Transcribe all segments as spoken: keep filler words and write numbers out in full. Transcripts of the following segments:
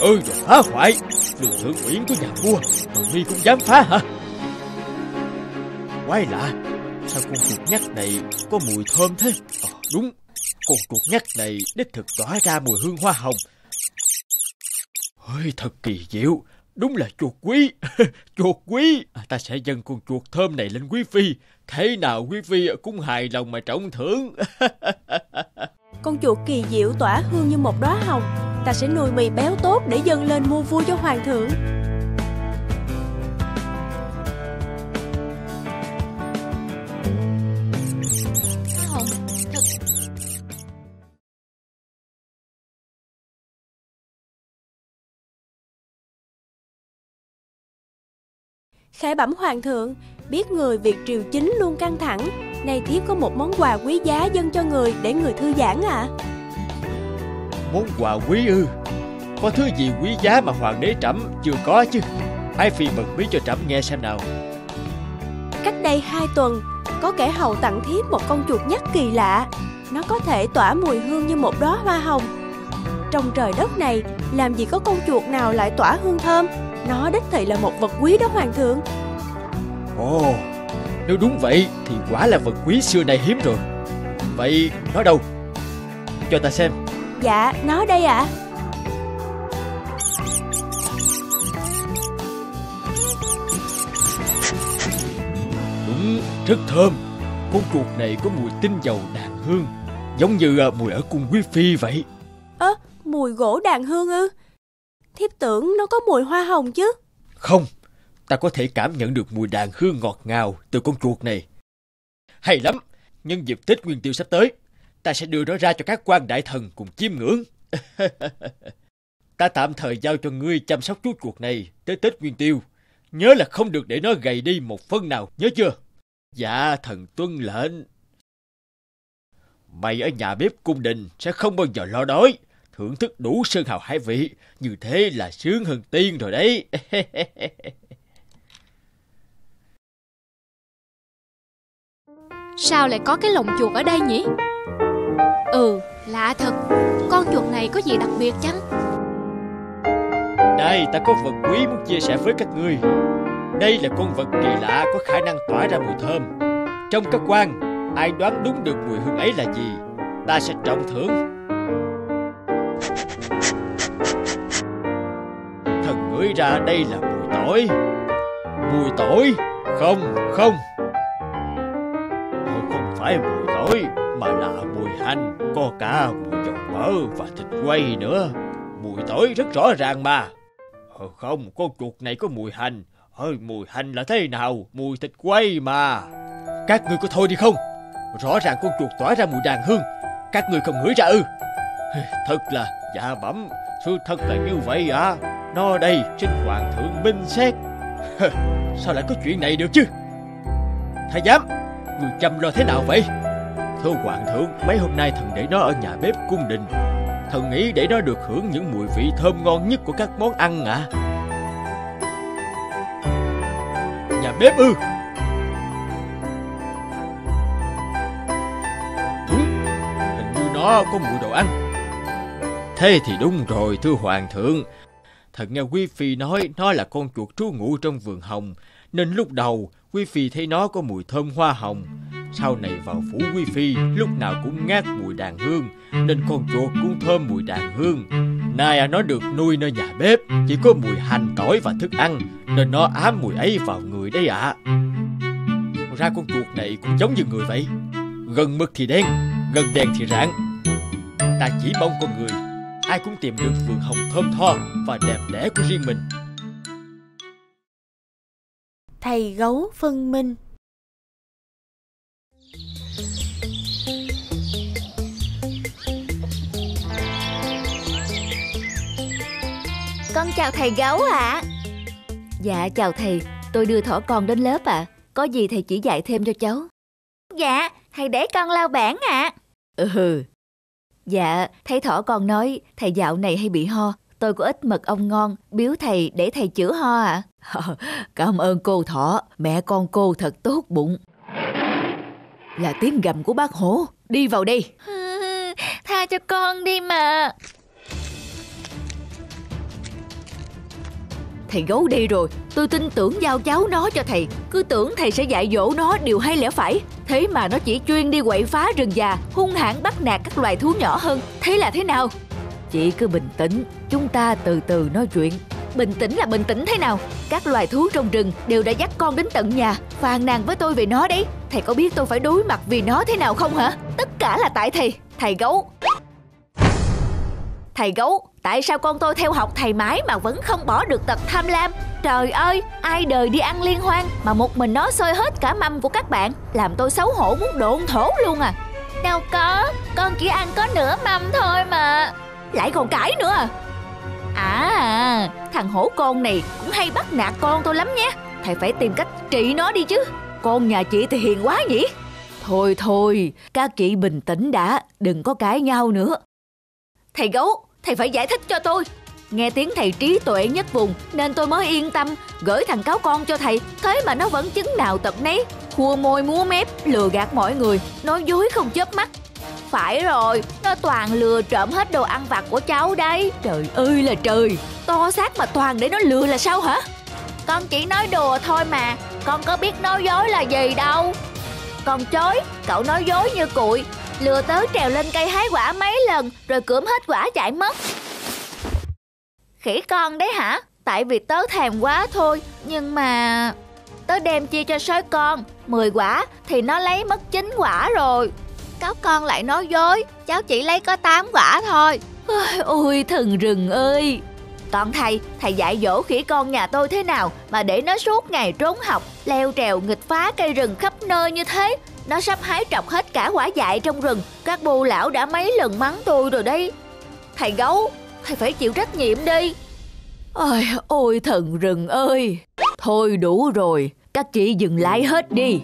ơn và phá hoại đường thượng uyển của nhà vua, mà mi cũng dám phá hả? Quái lạ, sao con chuột nhắt này có mùi thơm thế? Ờ, đúng, con chuột nhắt này đích thực tỏa ra mùi hương hoa hồng. Ôi, thật kỳ diệu, đúng là chuột quý. Chuột quý, à, ta sẽ dâng con chuột thơm này lên quý phi, thế nào quý phi cũng hài lòng mà trọng thưởng. Con chuột kỳ diệu tỏa hương như một đóa hồng, ta sẽ nuôi mì béo tốt để dâng lên mua vui cho hoàng thượng. Khải bẩm hoàng thượng, biết người việc triều chính luôn căng thẳng, nay thiếp có một món quà quý giá dâng cho người để người thư giãn ạ. À. Món quà quý ư? Có thứ gì quý giá mà hoàng đế trẫm chưa có chứ? Ái phi bật mí cho trẫm nghe xem nào. Cách đây hai tuần, có kẻ hầu tặng thiếp một con chuột nhắt kỳ lạ. Nó có thể tỏa mùi hương như một đóa hoa hồng. Trong trời đất này, làm gì có con chuột nào lại tỏa hương thơm? Nó đích thị là một vật quý đó hoàng thượng. Ồ, nếu đúng vậy thì quả là vật quý xưa nay hiếm rồi. Vậy nó đâu? Cho ta xem. Dạ, nó đây ạ. À. Đúng, rất thơm. Con chuột này có mùi tinh dầu đàn hương, giống như mùi ở cung quý phi vậy. Ơ, à, mùi gỗ đàn hương ư? Thiếp tưởng nó có mùi hoa hồng chứ. Không, ta có thể cảm nhận được mùi đàn hương ngọt ngào từ con chuột này. Hay lắm, nhân dịp Tết Nguyên Tiêu sắp tới, ta sẽ đưa nó ra cho các quan đại thần cùng chiêm ngưỡng. Ta tạm thời giao cho ngươi chăm sóc chú chuột này tới Tết Nguyên Tiêu. Nhớ là không được để nó gầy đi một phân nào, nhớ chưa? Dạ, thần tuân lệnh. Mày ở nhà bếp cung đình sẽ không bao giờ lo đói, thưởng thức đủ sơn hào hải vị, như thế là sướng hơn tiên rồi đấy. Sao lại có cái lồng chuột ở đây nhỉ? Ừ, lạ thật, con chuột này có gì đặc biệt chăng? Đây, ta có vật quý muốn chia sẻ với các ngươi. Đây là con vật kỳ lạ có khả năng tỏa ra mùi thơm. Trong các quan, ai đoán đúng được mùi hương ấy là gì, ta sẽ trọng thưởng. Thần ngửi ra đây là mùi tỏi. Mùi tỏi? Không, không. Không phải mùi tỏi, mà là mùi hành, có cả mùi dầu mỡ và thịt quay nữa. Mùi tỏi rất rõ ràng mà. Không, con chuột này có mùi hành. Ôi, mùi hành là thế nào? Mùi thịt quay mà. Các ngươi có thôi đi không? Rõ ràng con chuột tỏa ra mùi đàn hương, các ngươi không ngửi ra ư? Thật là dạ bẩm, sự thật là như vậy à? Nó đây, xin hoàng thượng minh xét. Sao lại có chuyện này được chứ? Thái giám, người chăm lo thế nào vậy? Thưa hoàng thượng, mấy hôm nay thần để nó ở nhà bếp cung đình. Thần nghĩ để nó được hưởng những mùi vị thơm ngon nhất của các món ăn ạ. À. Nhà bếp ư? Đúng, hình như nó có mùi đồ ăn. Thế thì đúng rồi thưa hoàng thượng. Thần nghe quý phi nói nó là con chuột trú ngụ trong vườn hồng, nên lúc đầu quý phi thấy nó có mùi thơm hoa hồng. Sau này vào phủ quý phi lúc nào cũng ngát mùi đàn hương, nên con chuột cũng thơm mùi đàn hương. Nay nó được nuôi nơi nhà bếp, chỉ có mùi hành tỏi và thức ăn, nên nó ám mùi ấy vào người đấy ạ. À. Ra con chuột này cũng giống như người vậy. Gần mực thì đen, gần đèn thì rạng. Ta chỉ mong con người ai cũng tìm được vườn hồng thơm tho và đẹp đẽ của riêng mình. Thầy gấu phân minh. Con chào thầy gấu ạ. À. Dạ chào thầy, tôi đưa thỏ con đến lớp ạ. À. Có gì thầy chỉ dạy thêm cho cháu. Dạ, thầy để con lau bảng ạ. À. Ừ. Dạ, thấy thỏ con nói thầy dạo này hay bị ho, tôi có ít mật ong ngon biếu thầy để thầy chữa ho ạ. À. Cảm ơn cô thỏ, mẹ con cô thật tốt bụng. Là tiếng gầm của bác hổ, đi vào đi. Tha cho con đi mà. Thầy gấu đi rồi, tôi tin tưởng giao cháu nó cho thầy, cứ tưởng thầy sẽ dạy dỗ nó điều hay lẽ phải. Thế mà nó chỉ chuyên đi quậy phá rừng già, hung hãn bắt nạt các loài thú nhỏ hơn. Thế là thế nào? Chị cứ bình tĩnh, chúng ta từ từ nói chuyện. Bình tĩnh là bình tĩnh thế nào? Các loài thú trong rừng đều đã dắt con đến tận nhà, phàn nàn với tôi về nó đấy. Thầy có biết tôi phải đối mặt vì nó thế nào không hả? Tất cả là tại thầy. Thầy gấu. Thầy gấu, tại sao con tôi theo học thầy mãi mà vẫn không bỏ được tật tham lam? Trời ơi, ai đời đi ăn liên hoan mà một mình nó xơi hết cả mâm của các bạn, làm tôi xấu hổ muốn độn thổ luôn à. Đâu có, con chỉ ăn có nửa mâm thôi mà. Lại còn cãi nữa à? À, thằng hổ con này cũng hay bắt nạt con tôi lắm nhé. Thầy phải tìm cách trị nó đi chứ. Con nhà chị thì hiền quá nhỉ. Thôi thôi, các chị bình tĩnh đã, đừng có cãi nhau nữa. Thầy gấu, thầy phải giải thích cho tôi. Nghe tiếng thầy trí tuệ nhất vùng nên tôi mới yên tâm gửi thằng cáo con cho thầy. Thế mà nó vẫn chứng nào tật nấy, khua môi múa mép, lừa gạt mọi người, nói dối không chớp mắt. Phải rồi, nó toàn lừa trộm hết đồ ăn vặt của cháu đấy. Trời ơi là trời, to xác mà toàn để nó lừa là sao hả? Con chỉ nói đùa thôi mà, con có biết nói dối là gì đâu. Con chối, cậu nói dối như cụi, lừa tớ trèo lên cây hái quả mấy lần rồi cưỡm hết quả chạy mất. Khỉ con đấy hả? Tại vì tớ thèm quá thôi, nhưng mà... Tớ đem chia cho sói con, mười quả thì nó lấy mất chín quả rồi. Cáo con lại nói dối, cháu chỉ lấy có tám quả thôi. Ôi, ôi thần rừng ơi. Còn thầy, thầy dạy dỗ khỉ con nhà tôi thế nào mà để nó suốt ngày trốn học, leo trèo nghịch phá cây rừng khắp nơi như thế. Nó sắp hái trọc hết cả quả dại trong rừng. Các bô lão đã mấy lần mắng tôi rồi đấy. Thầy gấu, thầy phải chịu trách nhiệm đi. Ôi, ôi thần rừng ơi. Thôi đủ rồi, các chị dừng lại hết đi.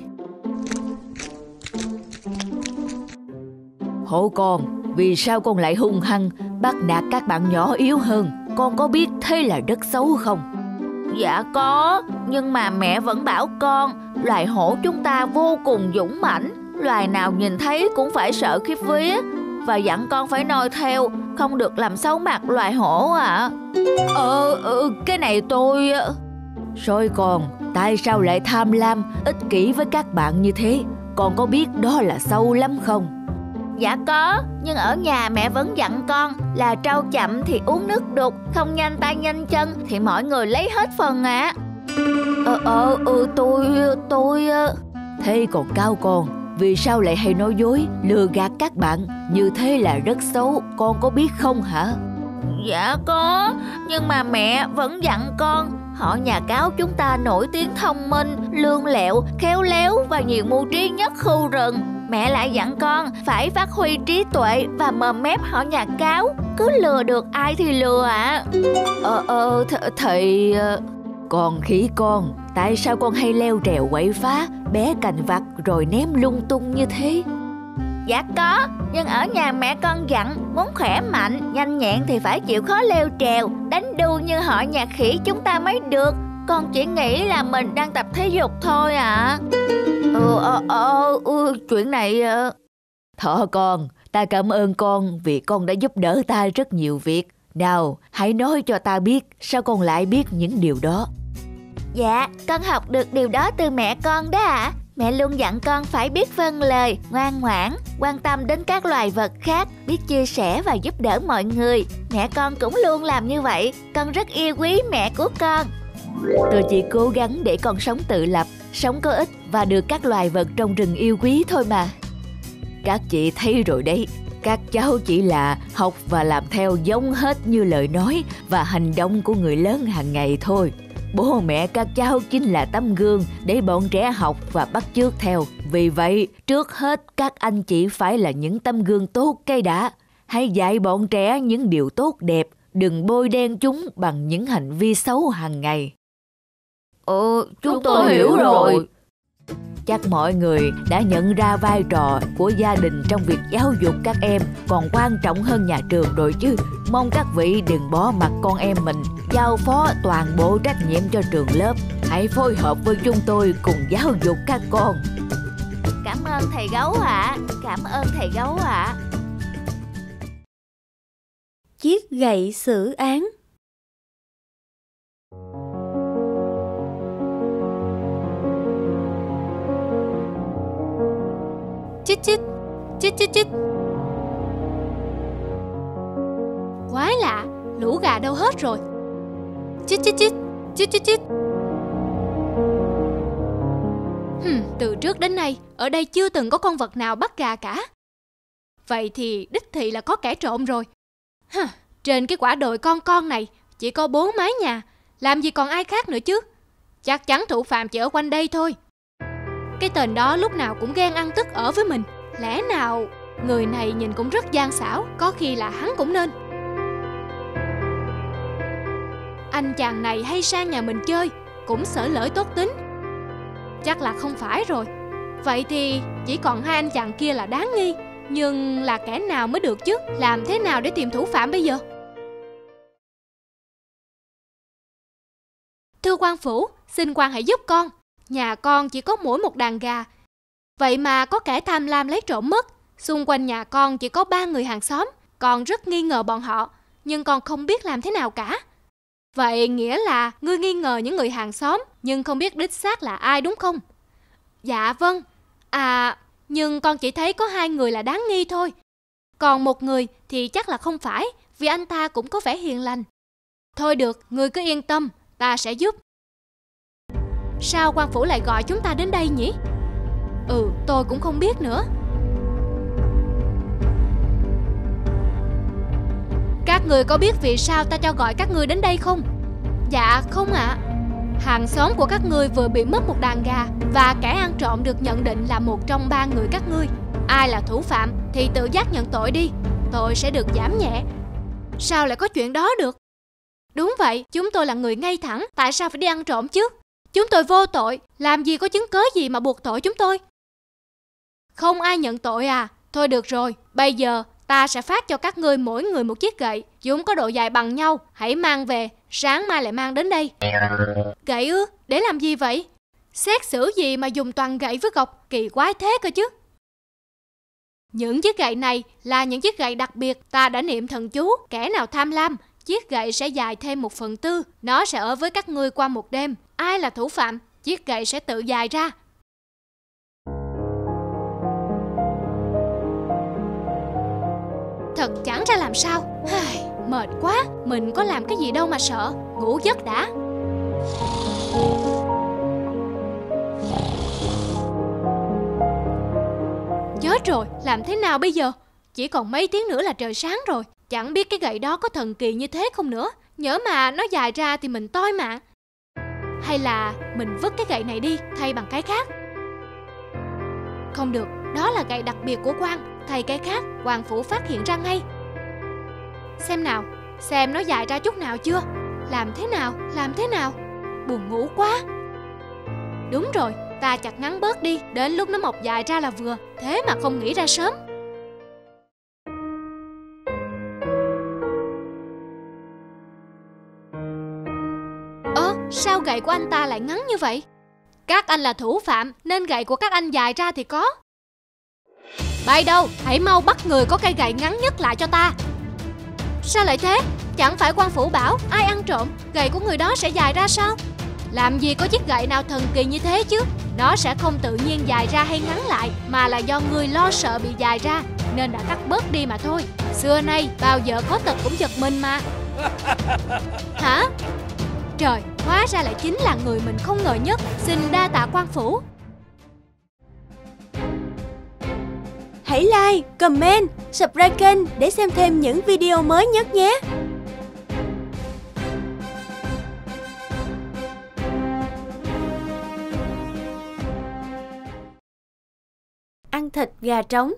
Hổ con, vì sao con lại hung hăng bắt nạt các bạn nhỏ yếu hơn? Con có biết thế là đất xấu không? Dạ có, nhưng mà mẹ vẫn bảo con, loài hổ chúng ta vô cùng dũng mãnh, loài nào nhìn thấy cũng phải sợ khiếp vía, và dặn con phải noi theo, không được làm xấu mặt loài hổ ạ. Ờ, ờ, cái này tôi... Rồi con, tại sao lại tham lam, ích kỷ với các bạn như thế? Con có biết đó là sâu lắm không? Dạ có, nhưng ở nhà mẹ vẫn dặn con là trâu chậm thì uống nước đục, không nhanh tay nhanh chân thì mọi người lấy hết phần ạ. À. Ờ, ờ, ờ, tôi, tôi... Thế còn cao con, vì sao lại hay nói dối, lừa gạt các bạn, như thế là rất xấu, con có biết không hả? Dạ có, nhưng mà mẹ vẫn dặn con, họ nhà cáo chúng ta nổi tiếng thông minh, lương lẹo, khéo léo và nhiều mưu trí nhất khu rừng. Mẹ lại dặn con phải phát huy trí tuệ và mồm mép họ nhà cáo. Cứ lừa được ai thì lừa ạ. Ờ, ờ, th thầy... Còn khỉ con, tại sao con hay leo trèo quậy phá, bé cành vặt rồi ném lung tung như thế? Dạ có, nhưng ở nhà mẹ con dặn muốn khỏe mạnh, nhanh nhẹn thì phải chịu khó leo trèo, đánh đu như họ nhà khỉ chúng ta mới được. Con chỉ nghĩ là mình đang tập thể dục thôi ạ. Ờ, ờ, ờ, ờ, chuyện này... Thỏ con, ta cảm ơn con vì con đã giúp đỡ ta rất nhiều việc. Nào, hãy nói cho ta biết sao con lại biết những điều đó. Dạ, con học được điều đó từ mẹ con đó ạ. À. Mẹ luôn dặn con phải biết vâng lời, ngoan ngoãn, quan tâm đến các loài vật khác, biết chia sẻ và giúp đỡ mọi người. Mẹ con cũng luôn làm như vậy. Con rất yêu quý mẹ của con. Tôi chỉ cố gắng để con sống tự lập, sống có ích và được các loài vật trong rừng yêu quý thôi mà. Các chị thấy rồi đấy, các cháu chỉ là học và làm theo giống hết như lời nói và hành động của người lớn hàng ngày thôi. Bố mẹ các cháu chính là tấm gương để bọn trẻ học và bắt chước theo. Vì vậy, trước hết các anh chị phải là những tấm gương tốt cái đã. Hãy dạy bọn trẻ những điều tốt đẹp, đừng bôi đen chúng bằng những hành vi xấu hàng ngày. Ờ, chúng tôi hiểu rồi. Chắc mọi người đã nhận ra vai trò của gia đình trong việc giáo dục các em còn quan trọng hơn nhà trường rồi chứ. Mong các vị đừng bỏ mặc con em mình, giao phó toàn bộ trách nhiệm cho trường lớp. Hãy phối hợp với chúng tôi cùng giáo dục các con. Cảm ơn thầy gấu ạ. Cảm ơn thầy gấu ạ. Chiếc gậy xử án. chít chít chít chít chít. Quái lạ, lũ gà đâu hết rồi? Chít chít chít chít chít chít. Hmm, từ trước đến nay ở đây chưa từng có con vật nào bắt gà cả. Vậy thì đích thị là có kẻ trộm rồi. Huh, trên cái quả đồi con con này chỉ có bốn mái nhà, làm gì còn ai khác nữa chứ. Chắc chắn thủ phạm chỉ ở quanh đây thôi. Cái tên đó lúc nào cũng ghen ăn tức ở với mình. Lẽ nào người này nhìn cũng rất gian xảo, có khi là hắn cũng nên. Anh chàng này hay sang nhà mình chơi, cũng xởi lởi tốt tính. Chắc là không phải rồi. Vậy thì chỉ còn hai anh chàng kia là đáng nghi. Nhưng là kẻ nào mới được chứ? Làm thế nào để tìm thủ phạm bây giờ? Thưa quan phủ, xin quan hãy giúp con. Nhà con chỉ có mỗi một đàn gà, vậy mà có kẻ tham lam lấy trộm mất. Xung quanh nhà con chỉ có ba người hàng xóm. Con rất nghi ngờ bọn họ, nhưng con không biết làm thế nào cả. Vậy nghĩa là ngươi nghi ngờ những người hàng xóm, nhưng không biết đích xác là ai đúng không? Dạ vâng. À, nhưng con chỉ thấy có hai người là đáng nghi thôi. Còn một người thì chắc là không phải, vì anh ta cũng có vẻ hiền lành. Thôi được, ngươi cứ yên tâm, ta sẽ giúp. Sao quan phủ lại gọi chúng ta đến đây nhỉ? Ừ, tôi cũng không biết nữa. Các người có biết vì sao ta cho gọi các người đến đây không? Dạ không ạ. Hàng xóm của các ngươi vừa bị mất một đàn gà, và kẻ ăn trộm được nhận định là một trong ba người các ngươi. Ai là thủ phạm thì tự giác nhận tội đi, tội sẽ được giảm nhẹ. Sao lại có chuyện đó được? Đúng vậy, chúng tôi là người ngay thẳng, tại sao phải đi ăn trộm chứ? Chúng tôi vô tội, làm gì có chứng cớ gì mà buộc tội chúng tôi? Không ai nhận tội à? Thôi được rồi, bây giờ ta sẽ phát cho các ngươi mỗi người một chiếc gậy, chúng có độ dài bằng nhau, hãy mang về, sáng mai lại mang đến đây. Gậy ư? Để làm gì vậy? Xét xử gì mà dùng toàn gậy với gọc, kỳ quái thế cơ chứ. Những chiếc gậy này là những chiếc gậy đặc biệt, ta đã niệm thần chú, kẻ nào tham lam, chiếc gậy sẽ dài thêm một phần tư, nó sẽ ở với các ngươi qua một đêm. Ai là thủ phạm, chiếc gậy sẽ tự dài ra. Thật chẳng ra làm sao. Mệt quá, mình có làm cái gì đâu mà sợ, ngủ giấc đã. Chết rồi, làm thế nào bây giờ? Chỉ còn mấy tiếng nữa là trời sáng rồi. Chẳng biết cái gậy đó có thần kỳ như thế không nữa. Nhỡ mà nó dài ra thì mình toi mạng. Hay là mình vứt cái gậy này đi, thay bằng cái khác. Không được, đó là gậy đặc biệt của quan, thay cái khác, quan phủ phát hiện ra ngay. Xem nào, xem nó dài ra chút nào chưa. Làm thế nào, làm thế nào. Buồn ngủ quá. Đúng rồi, ta chặt ngắn bớt đi, đến lúc nó mọc dài ra là vừa. Thế mà không nghĩ ra sớm. Ơ, sao gậy của anh ta lại ngắn như vậy? Các anh là thủ phạm nên gậy của các anh dài ra thì có. Bay đâu, hãy mau bắt người có cây gậy ngắn nhất lại cho ta. Sao lại thế? Chẳng phải quan phủ bảo ai ăn trộm gậy của người đó sẽ dài ra sao? Làm gì có chiếc gậy nào thần kỳ như thế chứ. Nó sẽ không tự nhiên dài ra hay ngắn lại, mà là do người lo sợ bị dài ra nên đã cắt bớt đi mà thôi. Xưa nay bao giờ có tật cũng giật mình mà. Hả? Trời, hóa ra lại chính là người mình không ngờ nhất. Xin đa tạ quan phủ. Hãy like, comment, subscribe kênh để xem thêm những video mới nhất nhé. Ăn thịt gà trống.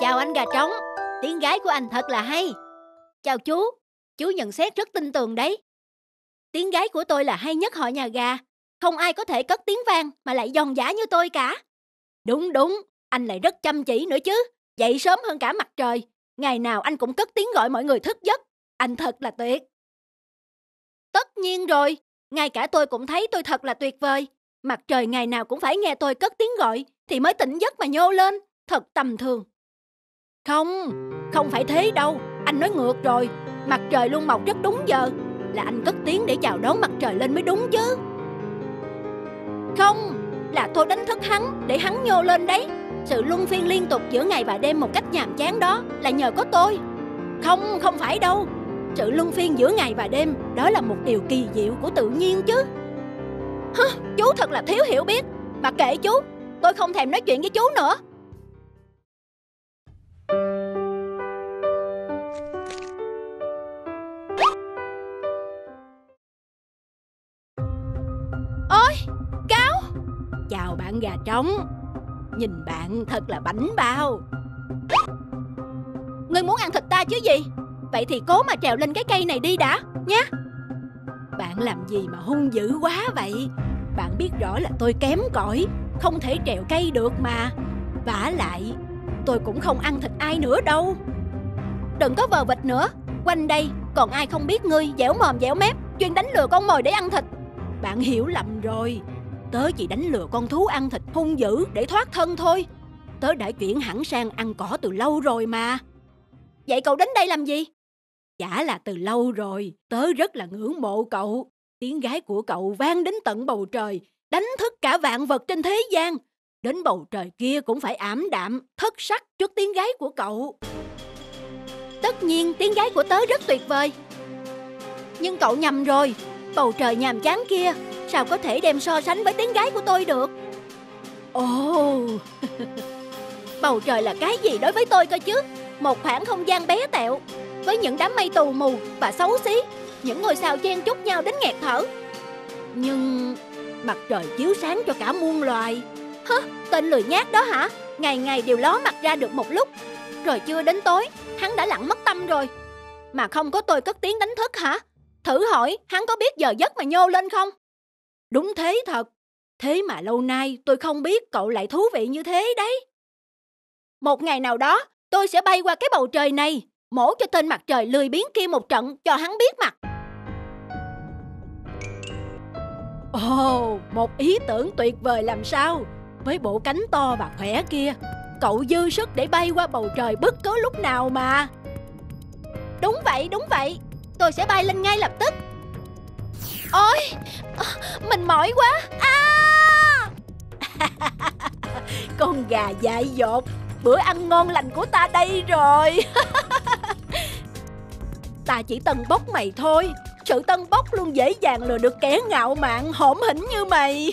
Chào anh gà trống, tiếng gái của anh thật là hay. Chào chú, chú nhận xét rất tin tưởng đấy. Tiếng gái của tôi là hay nhất họ nhà gà. Không ai có thể cất tiếng vang mà lại giòn giả như tôi cả. Đúng đúng, anh lại rất chăm chỉ nữa chứ. Dậy sớm hơn cả mặt trời. Ngày nào anh cũng cất tiếng gọi mọi người thức giấc. Anh thật là tuyệt. Tất nhiên rồi, ngay cả tôi cũng thấy tôi thật là tuyệt vời. Mặt trời ngày nào cũng phải nghe tôi cất tiếng gọi thì mới tỉnh giấc mà nhô lên. Thật tầm thường. Không, không phải thế đâu. Anh nói ngược rồi. Mặt trời luôn mọc rất đúng giờ. Là anh cất tiếng để chào đón mặt trời lên mới đúng chứ. Không, là tôi đánh thức hắn để hắn nhô lên đấy. Sự luân phiên liên tục giữa ngày và đêm một cách nhàm chán đó là nhờ có tôi. Không, không phải đâu. Sự luân phiên giữa ngày và đêm đó là một điều kỳ diệu của tự nhiên chứ. Hứ, chú thật là thiếu hiểu biết. Mà kệ chú, tôi không thèm nói chuyện với chú nữa. Ôi, Cáo. Chào bạn gà trống. Nhìn bạn thật là bảnh bao. Ngươi muốn ăn thịt ta chứ gì? Vậy thì cố mà trèo lên cái cây này đi đã, nhé. Bạn làm gì mà hung dữ quá vậy? Bạn biết rõ là tôi kém cỏi, không thể trèo cây được mà. Vả lại, tôi cũng không ăn thịt ai nữa đâu. Đừng có vờ vịt nữa. Quanh đây còn ai không biết ngươi dẻo mồm dẻo mép, chuyên đánh lừa con mồi để ăn thịt. Bạn hiểu lầm rồi. Tớ chỉ đánh lừa con thú ăn thịt hung dữ để thoát thân thôi. Tớ đã chuyển hẳn sang ăn cỏ từ lâu rồi mà. Vậy cậu đến đây làm gì? Chả là từ lâu rồi, tớ rất là ngưỡng mộ cậu. Tiếng gái của cậu vang đến tận bầu trời, đánh thức cả vạn vật trên thế gian. Đến bầu trời kia cũng phải ảm đạm, thất sắc trước tiếng gái của cậu. Tất nhiên tiếng gái của tớ rất tuyệt vời. Nhưng cậu nhầm rồi, bầu trời nhàm chán kia sao có thể đem so sánh với tiếng gái của tôi được. Ồ, bầu trời là cái gì đối với tôi cơ chứ? Một khoảng không gian bé tẹo, với những đám mây tù mù và xấu xí, những ngôi sao chen chúc nhau đến nghẹt thở. Nhưng mặt trời chiếu sáng cho cả muôn loài. Hứ, tên lười nhác đó hả? Ngày ngày đều ló mặt ra được một lúc. Rồi chưa đến tối, hắn đã lặng mất tâm rồi. Mà không có tôi cất tiếng đánh thức hả? Thử hỏi, hắn có biết giờ giấc mà nhô lên không? Đúng thế thật. Thế mà lâu nay tôi không biết cậu lại thú vị như thế đấy. Một ngày nào đó, tôi sẽ bay qua cái bầu trời này, mổ cho tên mặt trời lười biếng kia một trận cho hắn biết mặt. Ồ, một ý tưởng tuyệt vời làm sao. Với bộ cánh to và khỏe kia, cậu dư sức để bay qua bầu trời bất cứ lúc nào mà. Đúng vậy, đúng vậy. Tôi sẽ bay lên ngay lập tức. Ôi, mình mỏi quá. À! Con gà dại dột, bữa ăn ngon lành của ta đây rồi. Ta chỉ tâng bốc mày thôi. Sự tâng bốc luôn dễ dàng lừa được kẻ ngạo mạn hổn hỉnh như mày.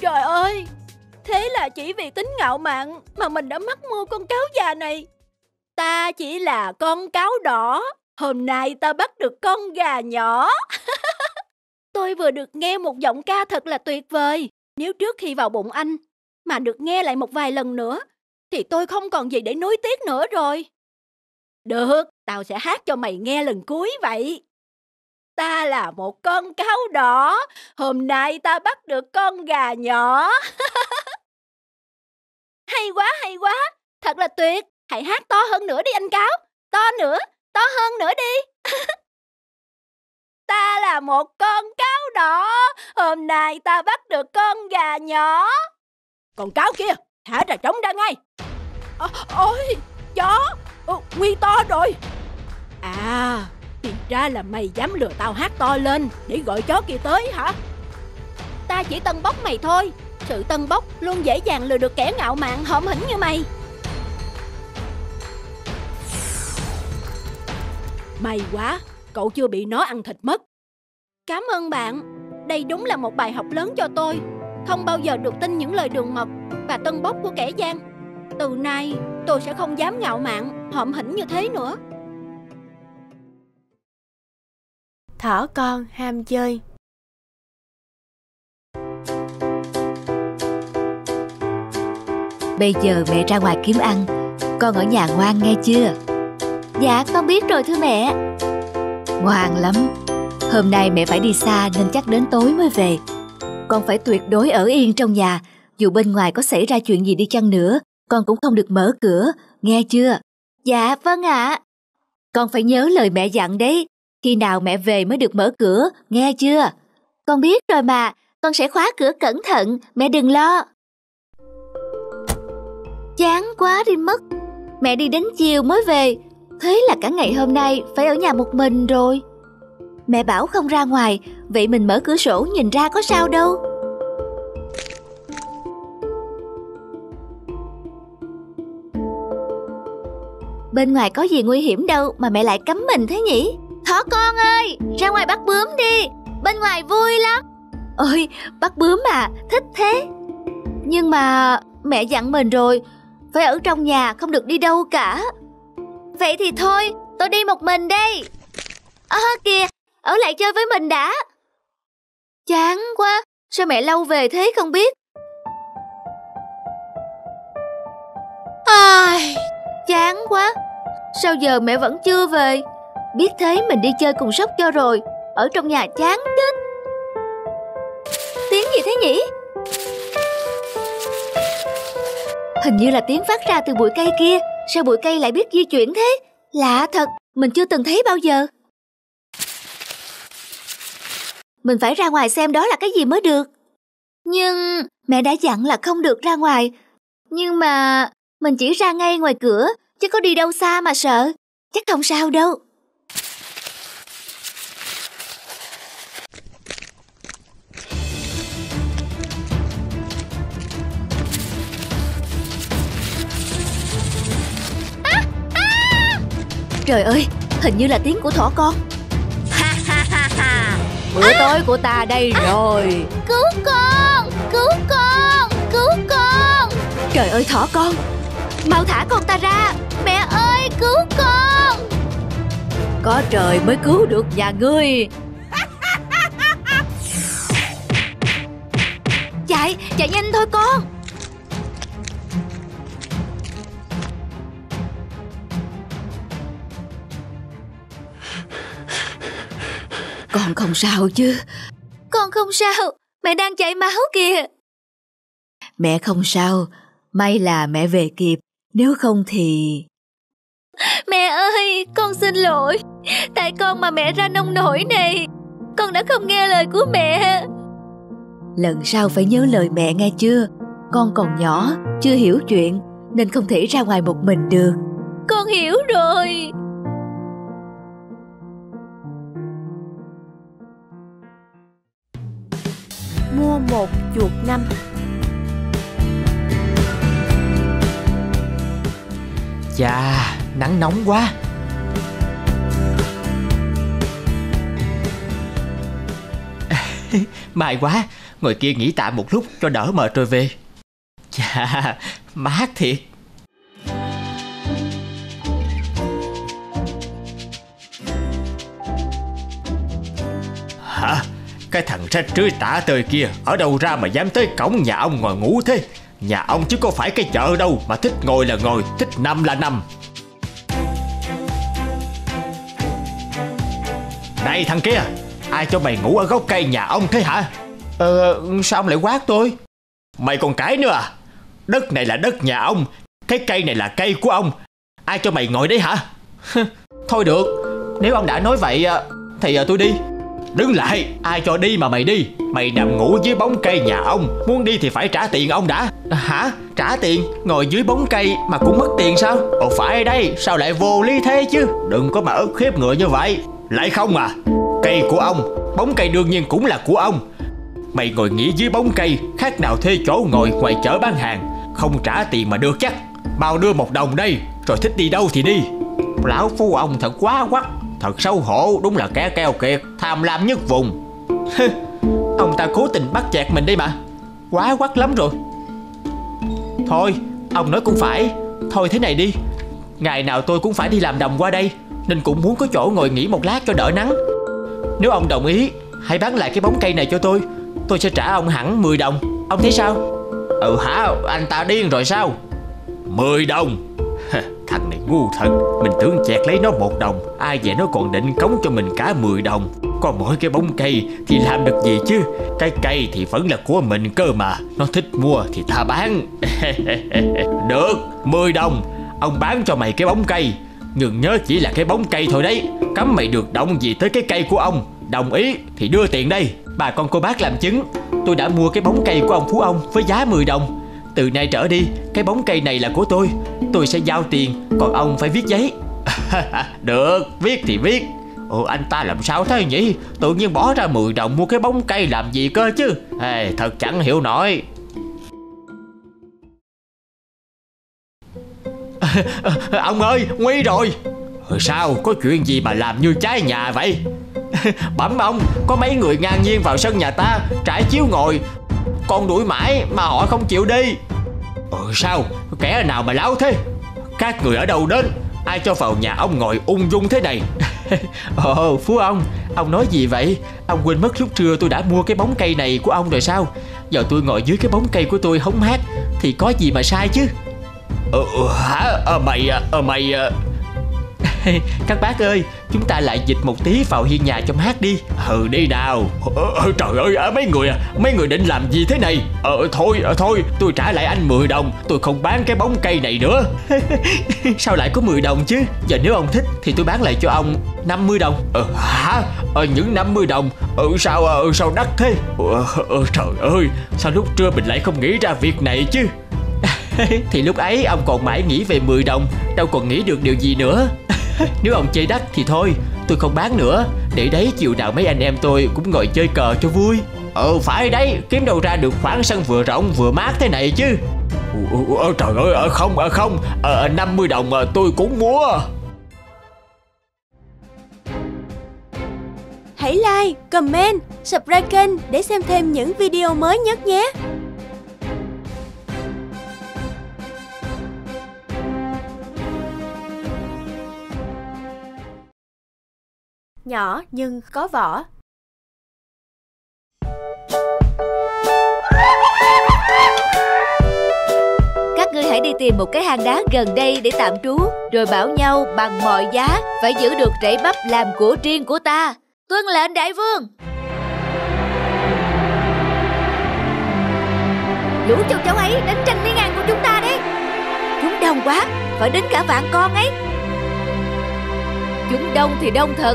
Trời ơi, thế là chỉ vì tính ngạo mạn mà mình đã mắc mưu con cáo già này. Ta chỉ là con cáo đỏ. Hôm nay ta bắt được con gà nhỏ. Tôi vừa được nghe một giọng ca thật là tuyệt vời. Nếu trước khi vào bụng anh mà được nghe lại một vài lần nữa thì tôi không còn gì để nuối tiếc nữa rồi. Được, tao sẽ hát cho mày nghe lần cuối vậy. Ta là một con cáo đỏ. Hôm nay ta bắt được con gà nhỏ. Hay quá, hay quá. Thật là tuyệt. Hãy hát to hơn nữa đi anh cáo. To nữa, to hơn nữa đi. Ta là một con cáo đỏ. Hôm nay ta bắt được con gà nhỏ. Con cáo kia, thả ra trống ra ngay. À, ôi, chó. Ồ, nguy to rồi. À, thì ra là mày dám lừa tao hát to lên để gọi chó kia tới hả? Ta chỉ tâng bốc mày thôi. Sự tâng bốc luôn dễ dàng lừa được kẻ ngạo mạn hổn hỉnh như mày. May quá, cậu chưa bị nó ăn thịt mất. Cảm ơn bạn. Đây đúng là một bài học lớn cho tôi. Không bao giờ được tin những lời đường mật và tâng bốc của kẻ gian. Từ nay, tôi sẽ không dám ngạo mạn, hổn hỉnh như thế nữa. Thỏ con ham chơi. Bây giờ mẹ ra ngoài kiếm ăn, con ở nhà ngoan nghe chưa? Dạ, con biết rồi thưa mẹ. Ngoan lắm. Hôm nay mẹ phải đi xa nên chắc đến tối mới về. Con phải tuyệt đối ở yên trong nhà. Dù bên ngoài có xảy ra chuyện gì đi chăng nữa, con cũng không được mở cửa, nghe chưa? Dạ, vâng ạ. À. Con phải nhớ lời mẹ dặn đấy. Khi nào mẹ về mới được mở cửa, nghe chưa? Con biết rồi mà. Con sẽ khóa cửa cẩn thận, mẹ đừng lo. Chán quá đi mất. Mẹ đi đến chiều mới về. Thế là cả ngày hôm nay phải ở nhà một mình rồi. Mẹ bảo không ra ngoài, vậy mình mở cửa sổ nhìn ra có sao đâu. Bên ngoài có gì nguy hiểm đâu mà mẹ lại cấm mình thế nhỉ? Thỏ con ơi, ra ngoài bắt bướm đi, bên ngoài vui lắm. Ôi, bắt bướm à, thích thế. Nhưng mà mẹ dặn mình rồi, phải ở trong nhà không được đi đâu cả. Vậy thì thôi, tôi đi một mình đây. Ơ kìa, ở lại chơi với mình đã. Chán quá, sao mẹ lâu về thế không biết. Ai, chán quá, sao giờ mẹ vẫn chưa về. Biết thế mình đi chơi cùng Sóc cho rồi, ở trong nhà chán chết. Tiếng gì thế nhỉ? Hình như là tiếng phát ra từ bụi cây kia. Sao bụi cây lại biết di chuyển thế? Lạ thật, mình chưa từng thấy bao giờ. Mình phải ra ngoài xem đó là cái gì mới được. Nhưng mẹ đã dặn là không được ra ngoài. Nhưng mà mình chỉ ra ngay ngoài cửa, chứ có đi đâu xa mà sợ. Chắc không sao đâu. À, à. Trời ơi, hình như là tiếng của thỏ con. Bữa à, tối của ta đây à, rồi. Cứu con, cứu con, cứu con. Trời ơi thỏ con, mau thả con ta ra. Mẹ ơi cứu con. Có trời mới cứu được nhà ngươi. Chạy, chạy nhanh thôi con. Con không sao chứ? Con không sao, mẹ đang chảy máu kìa. Mẹ không sao, may là mẹ về kịp, nếu không thì... Mẹ ơi, con xin lỗi, tại con mà mẹ ra nông nổi này. Con đã không nghe lời của mẹ. Lần sau phải nhớ lời mẹ nghe chưa? Con còn nhỏ, chưa hiểu chuyện, nên không thể ra ngoài một mình được. Con hiểu rồi. Mua một chuột năm. Chà, nắng nóng quá. May quá, ngồi kia nghỉ tạm một lúc cho đỡ mệt rồi về. Chà, mát thiệt. Hả? Cái thằng rách rưới tả tơi kia ở đâu ra mà dám tới cổng nhà ông ngồi ngủ thế? Nhà ông chứ có phải cái chợ đâu mà thích ngồi là ngồi, thích nằm là nằm. Này thằng kia, ai cho mày ngủ ở gốc cây nhà ông thế hả? Ờ, sao ông lại quát tôi? Mày còn cãi nữa à? Đất này là đất nhà ông, cái cây này là cây của ông. Ai cho mày ngồi đấy hả? Thôi được, nếu ông đã nói vậy thì tôi đi. Đứng lại, ai cho đi mà mày đi? Mày nằm ngủ dưới bóng cây nhà ông, muốn đi thì phải trả tiền ông đã. Hả? Trả tiền? Ngồi dưới bóng cây mà cũng mất tiền sao? Ồ phải đây, sao lại vô lý thế chứ? Đừng có mà ức hiếp người như vậy. Lại không à? Cây của ông, bóng cây đương nhiên cũng là của ông. Mày ngồi nghỉ dưới bóng cây, khác nào thuê chỗ ngồi ngoài chợ bán hàng. Không trả tiền mà được chắc. Mau đưa một đồng đây, rồi thích đi đâu thì đi. Lão phu ông thật quá quắc, thật xấu hổ, đúng là kẻ keo kiệt, tham lam nhất vùng. Ông ta cố tình bắt chẹt mình đi mà, quá quắc lắm rồi. Thôi, ông nói cũng phải. Thôi thế này đi, ngày nào tôi cũng phải đi làm đồng qua đây, nên cũng muốn có chỗ ngồi nghỉ một lát cho đỡ nắng. Nếu ông đồng ý, hãy bán lại cái bóng cây này cho tôi. Tôi sẽ trả ông hẳn mười đồng, ông thấy sao? Ừ hả, anh ta điên rồi sao? Mười đồng? Thằng này ngu thật, mình tưởng chẹt lấy nó một đồng, ai vậy nó còn định cống cho mình cả mười đồng. Có mỗi cái bóng cây thì làm được gì chứ? Cái cây thì vẫn là của mình cơ mà, nó thích mua thì ta bán. Được, mười đồng, ông bán cho mày cái bóng cây. Nhưng nhớ chỉ là cái bóng cây thôi đấy, cấm mày được động gì tới cái cây của ông. Đồng ý thì đưa tiền đây. Bà con cô bác làm chứng, tôi đã mua cái bóng cây của ông Phú Ông với giá mười đồng. Từ nay trở đi, cái bóng cây này là của tôi. Tôi sẽ giao tiền, còn ông phải viết giấy. Được, viết thì viết. Ồ, anh ta làm sao thế nhỉ? Tự nhiên bỏ ra mười đồng mua cái bóng cây làm gì cơ chứ? Hey, thật chẳng hiểu nổi. Ông ơi, nguy rồi. Sao, có chuyện gì mà làm như trái nhà vậy? Bẩm ông, có mấy người ngang nhiên vào sân nhà ta, trải chiếu ngồi. Con đuổi mãi mà họ không chịu đi. Ừ, sao, kẻ nào mà láo thế? Các người ở đâu đến? Ai cho vào nhà ông ngồi ung dung thế này? Ồ, Phú Ông, ông nói gì vậy? Ông quên mất lúc trưa tôi đã mua cái bóng cây này của ông rồi sao? Giờ tôi ngồi dưới cái bóng cây của tôi hóng mát thì có gì mà sai chứ? Ờ, hả? Ờ, mày, ờ, mày... Các bác ơi, chúng ta lại dịch một tí vào hiên nhà cho mát đi. Ừ, đi nào. Ờ, trời ơi, mấy người mấy người định làm gì thế này? Ờ, thôi, thôi, tôi trả lại anh mười đồng. Tôi không bán cái bóng cây này nữa. Sao lại có mười đồng chứ? Giờ nếu ông thích thì tôi bán lại cho ông năm mươi đồng. Ờ, hả? Ờ, những năm mươi đồng? Ờ, sao, ờ, sao đắt thế? Ờ, ờ, trời ơi, sao lúc trưa mình lại không nghĩ ra việc này chứ? Thì lúc ấy ông còn mãi nghĩ về mười đồng, đâu còn nghĩ được điều gì nữa. Nếu ông chơi đắt thì thôi, tôi không bán nữa. Để đấy chiều nào mấy anh em tôi cũng ngồi chơi cờ cho vui. Ờ, phải đấy, kiếm đâu ra được khoảng sân vừa rộng vừa mát thế này chứ. Ờ, trời ơi, không, không, ờ, năm mươi đồng tôi cũng mua. Hãy like, comment, subscribe kênh để xem thêm những video mới nhất nhé. Nhỏ nhưng có vỏ. Các ngươi hãy đi tìm một cái hang đá gần đây để tạm trú, rồi bảo nhau bằng mọi giá phải giữ được rẫy bắp làm của riêng của ta. Tuân lệnh đại vương. Lũ châu chấu ấy đến tranh lấy ngang của chúng ta đấy. Chúng đông quá, phải đến cả vạn con ấy. Chúng đông thì đông thật,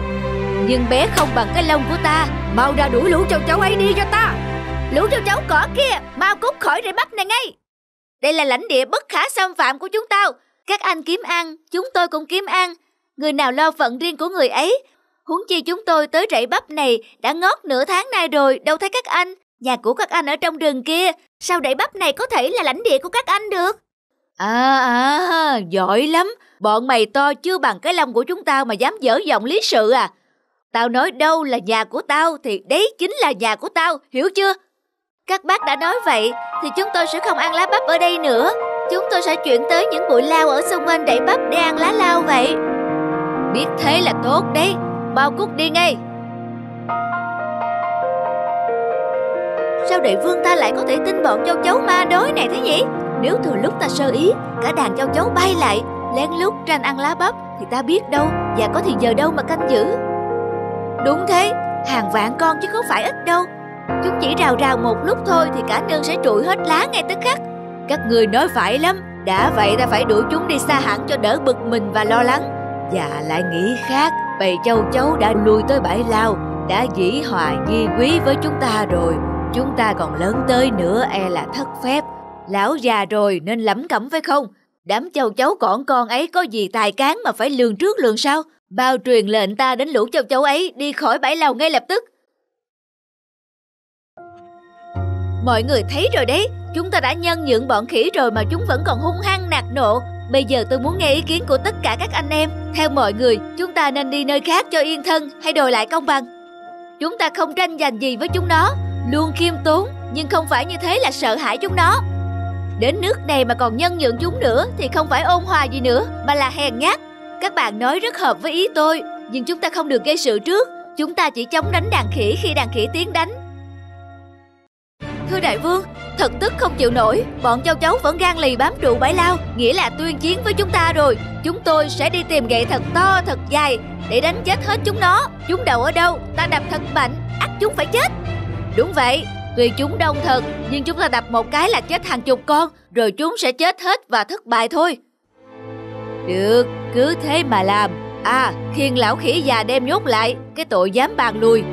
nhưng bé không bằng cái lông của ta. Mau ra đuổi lũ châu chấu ấy đi cho ta. Lũ châu chấu cỏ kia, mau cút khỏi rễ bắp này ngay. Đây là lãnh địa bất khả xâm phạm của chúng tao. Các anh kiếm ăn, chúng tôi cũng kiếm ăn. Người nào lo phận riêng của người ấy. Huống chi chúng tôi tới rễ bắp này đã ngót nửa tháng nay rồi, đâu thấy các anh. Nhà của các anh ở trong rừng kia, sao rễ bắp này có thể là lãnh địa của các anh được? À, à, giỏi lắm. Bọn mày to chưa bằng cái lông của chúng tao mà dám dở giọng lý sự à? Tao nói đâu là nhà của tao thì đấy chính là nhà của tao, hiểu chưa? Các bác đã nói vậy thì chúng tôi sẽ không ăn lá bắp ở đây nữa. Chúng tôi sẽ chuyển tới những bụi lau ở xung quanh rễ bắp để ăn lá lau vậy. Biết thế là tốt đấy, mau cút đi ngay. Sao đại vương ta lại có thể tin bọn châu chấu ma đói này thế nhỉ? Nếu thừa lúc ta sơ ý, cả đàn châu chấu bay lại, lén lút tranh ăn lá bắp thì ta biết đâu và có thì giờ đâu mà canh giữ. Đúng thế, hàng vạn con chứ không phải ít đâu. Chúng chỉ rào rào một lúc thôi thì cả nương sẽ trụi hết lá ngay tức khắc. Các người nói phải lắm. Đã vậy ta phải đuổi chúng đi xa hẳn cho đỡ bực mình và lo lắng. Và lại nghĩ khác, bầy châu chấu đã lui tới bãi lao, đã dĩ hòa vi quý với chúng ta rồi. Chúng ta còn lớn tới nữa e là thất phép. Lão già rồi nên lẩm cẩm phải không? Đám châu chấu cỏn con ấy có gì tài cán mà phải lường trước lường sau. Bao truyền lệnh ta đến lũ châu chấu ấy đi khỏi bãi lau ngay lập tức. Mọi người thấy rồi đấy, chúng ta đã nhân nhượng bọn khỉ rồi mà chúng vẫn còn hung hăng nạt nộ. Bây giờ tôi muốn nghe ý kiến của tất cả các anh em. Theo mọi người, chúng ta nên đi nơi khác cho yên thân hay đòi lại công bằng. Chúng ta không tranh giành gì với chúng nó, luôn khiêm tốn, nhưng không phải như thế là sợ hãi chúng nó. Đến nước này mà còn nhân nhượng chúng nữa thì không phải ôn hòa gì nữa mà là hèn nhát. Các bạn nói rất hợp với ý tôi, nhưng chúng ta không được gây sự trước. Chúng ta chỉ chống đánh đàn khỉ khi đàn khỉ tiến đánh. Thưa đại vương, thật tức không chịu nổi. Bọn châu chấu vẫn gan lì bám trụ bãi lao, nghĩa là tuyên chiến với chúng ta rồi. Chúng tôi sẽ đi tìm gậy thật to thật dài để đánh chết hết chúng nó. Chúng đậu ở đâu, ta đập thật mạnh, ắt chúng phải chết. Đúng vậy, tuy chúng đông thật, nhưng chúng ta đập một cái là chết hàng chục con, rồi chúng sẽ chết hết và thất bại thôi. Được, cứ thế mà làm. À, khiêng lão khỉ già đem nhốt lại, cái tội dám bàn lùi.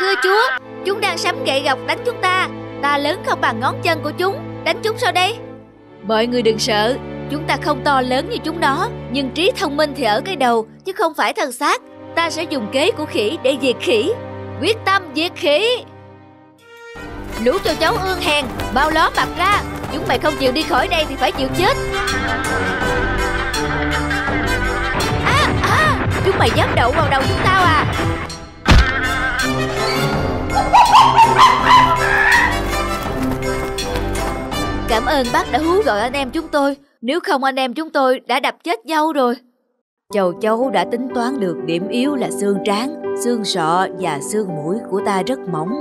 Thưa Chúa, chúng đang sắm gậy gộc đánh chúng ta. Ta lớn không bằng ngón chân của chúng. Đánh chúng sao đây? Mọi người đừng sợ. Chúng ta không to lớn như chúng nó, nhưng trí thông minh thì ở cái đầu, chứ không phải thân xác. Ta sẽ dùng kế của khỉ để diệt khỉ. Quyết tâm diệt khỉ. Lũ cho cháu ương hèn, bao ló mặt ra. Chúng mày không chịu đi khỏi đây thì phải chịu chết. À, à, chúng mày dám đậu vào đầu chúng tao à? Cảm ơn bác đã hú gọi anh em chúng tôi. Nếu không anh em chúng tôi đã đập chết nhau rồi. Châu Chấu đã tính toán được điểm yếu là xương trán, xương sọ và xương mũi của ta rất mỏng.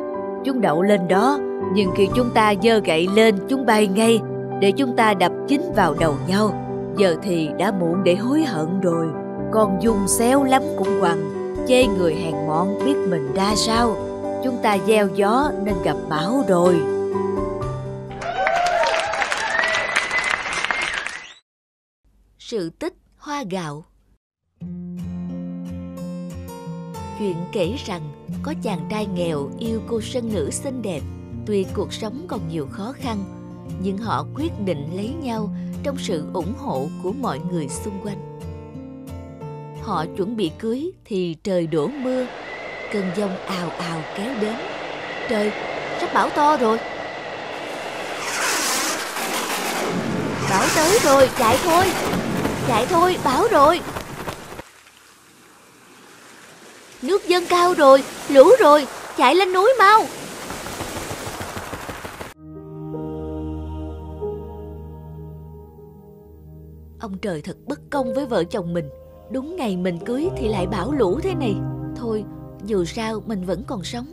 Chúng đậu lên đó, nhưng khi chúng ta giơ gậy lên chúng bay ngay, để chúng ta đập chính vào đầu nhau. Giờ thì đã muộn để hối hận rồi. Con Dung xéo lắm cũng quằn, chê người hèn mọn biết mình ra sao. Chúng ta gieo gió nên gặp bão rồi. Sự tích hoa gạo. Chuyện kể rằng có chàng trai nghèo yêu cô sơn nữ xinh đẹp. Tuy cuộc sống còn nhiều khó khăn, nhưng họ quyết định lấy nhau trong sự ủng hộ của mọi người xung quanh. Họ chuẩn bị cưới thì trời đổ mưa. Cơn giông ào ào kéo đến. Trời, sắp bão to rồi. Bão tới rồi, chạy thôi. Chạy thôi, bão rồi. Nước dâng cao rồi, lũ rồi, chạy lên núi mau. Ông trời thật bất công với vợ chồng mình. Đúng ngày mình cưới thì lại bão lũ thế này. Thôi, dù sao mình vẫn còn sống.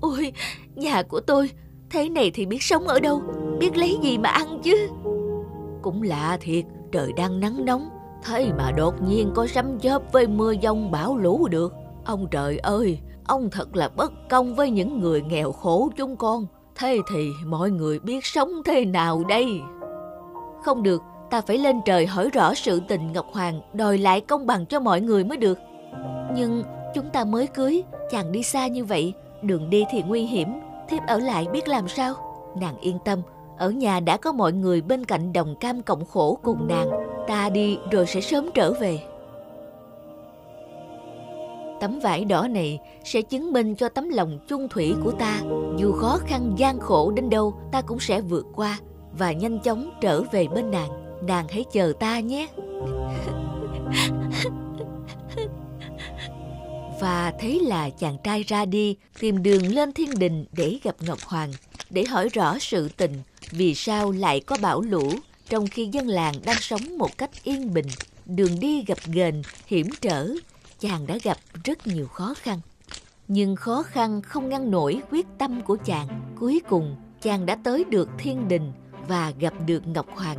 Ôi, nhà của tôi, thế này thì biết sống ở đâu, biết lấy gì mà ăn chứ. Cũng lạ thiệt, trời đang nắng nóng, thế mà đột nhiên có sấm chớp với mưa giông bão lũ được. Ông trời ơi, ông thật là bất công với những người nghèo khổ chúng con. Thế thì mọi người biết sống thế nào đây? Không được, ta phải lên trời hỏi rõ sự tình Ngọc Hoàng, đòi lại công bằng cho mọi người mới được. Nhưng chúng ta mới cưới, chàng đi xa như vậy, đường đi thì nguy hiểm, thiếp ở lại biết làm sao? Nàng yên tâm, ở nhà đã có mọi người bên cạnh đồng cam cộng khổ cùng nàng. Ta đi rồi sẽ sớm trở về. Tấm vải đỏ này sẽ chứng minh cho tấm lòng chung thủy của ta. Dù khó khăn gian khổ đến đâu, ta cũng sẽ vượt qua và nhanh chóng trở về bên nàng. Nàng hãy chờ ta nhé. Và thế là chàng trai ra đi tìm đường lên thiên đình để gặp Ngọc Hoàng, để hỏi rõ sự tình vì sao lại có bão lũ trong khi dân làng đang sống một cách yên bình. Đường đi gập ghềnh hiểm trở, chàng đã gặp rất nhiều khó khăn. Nhưng khó khăn không ngăn nổi quyết tâm của chàng. Cuối cùng, chàng đã tới được thiên đình và gặp được Ngọc Hoàng.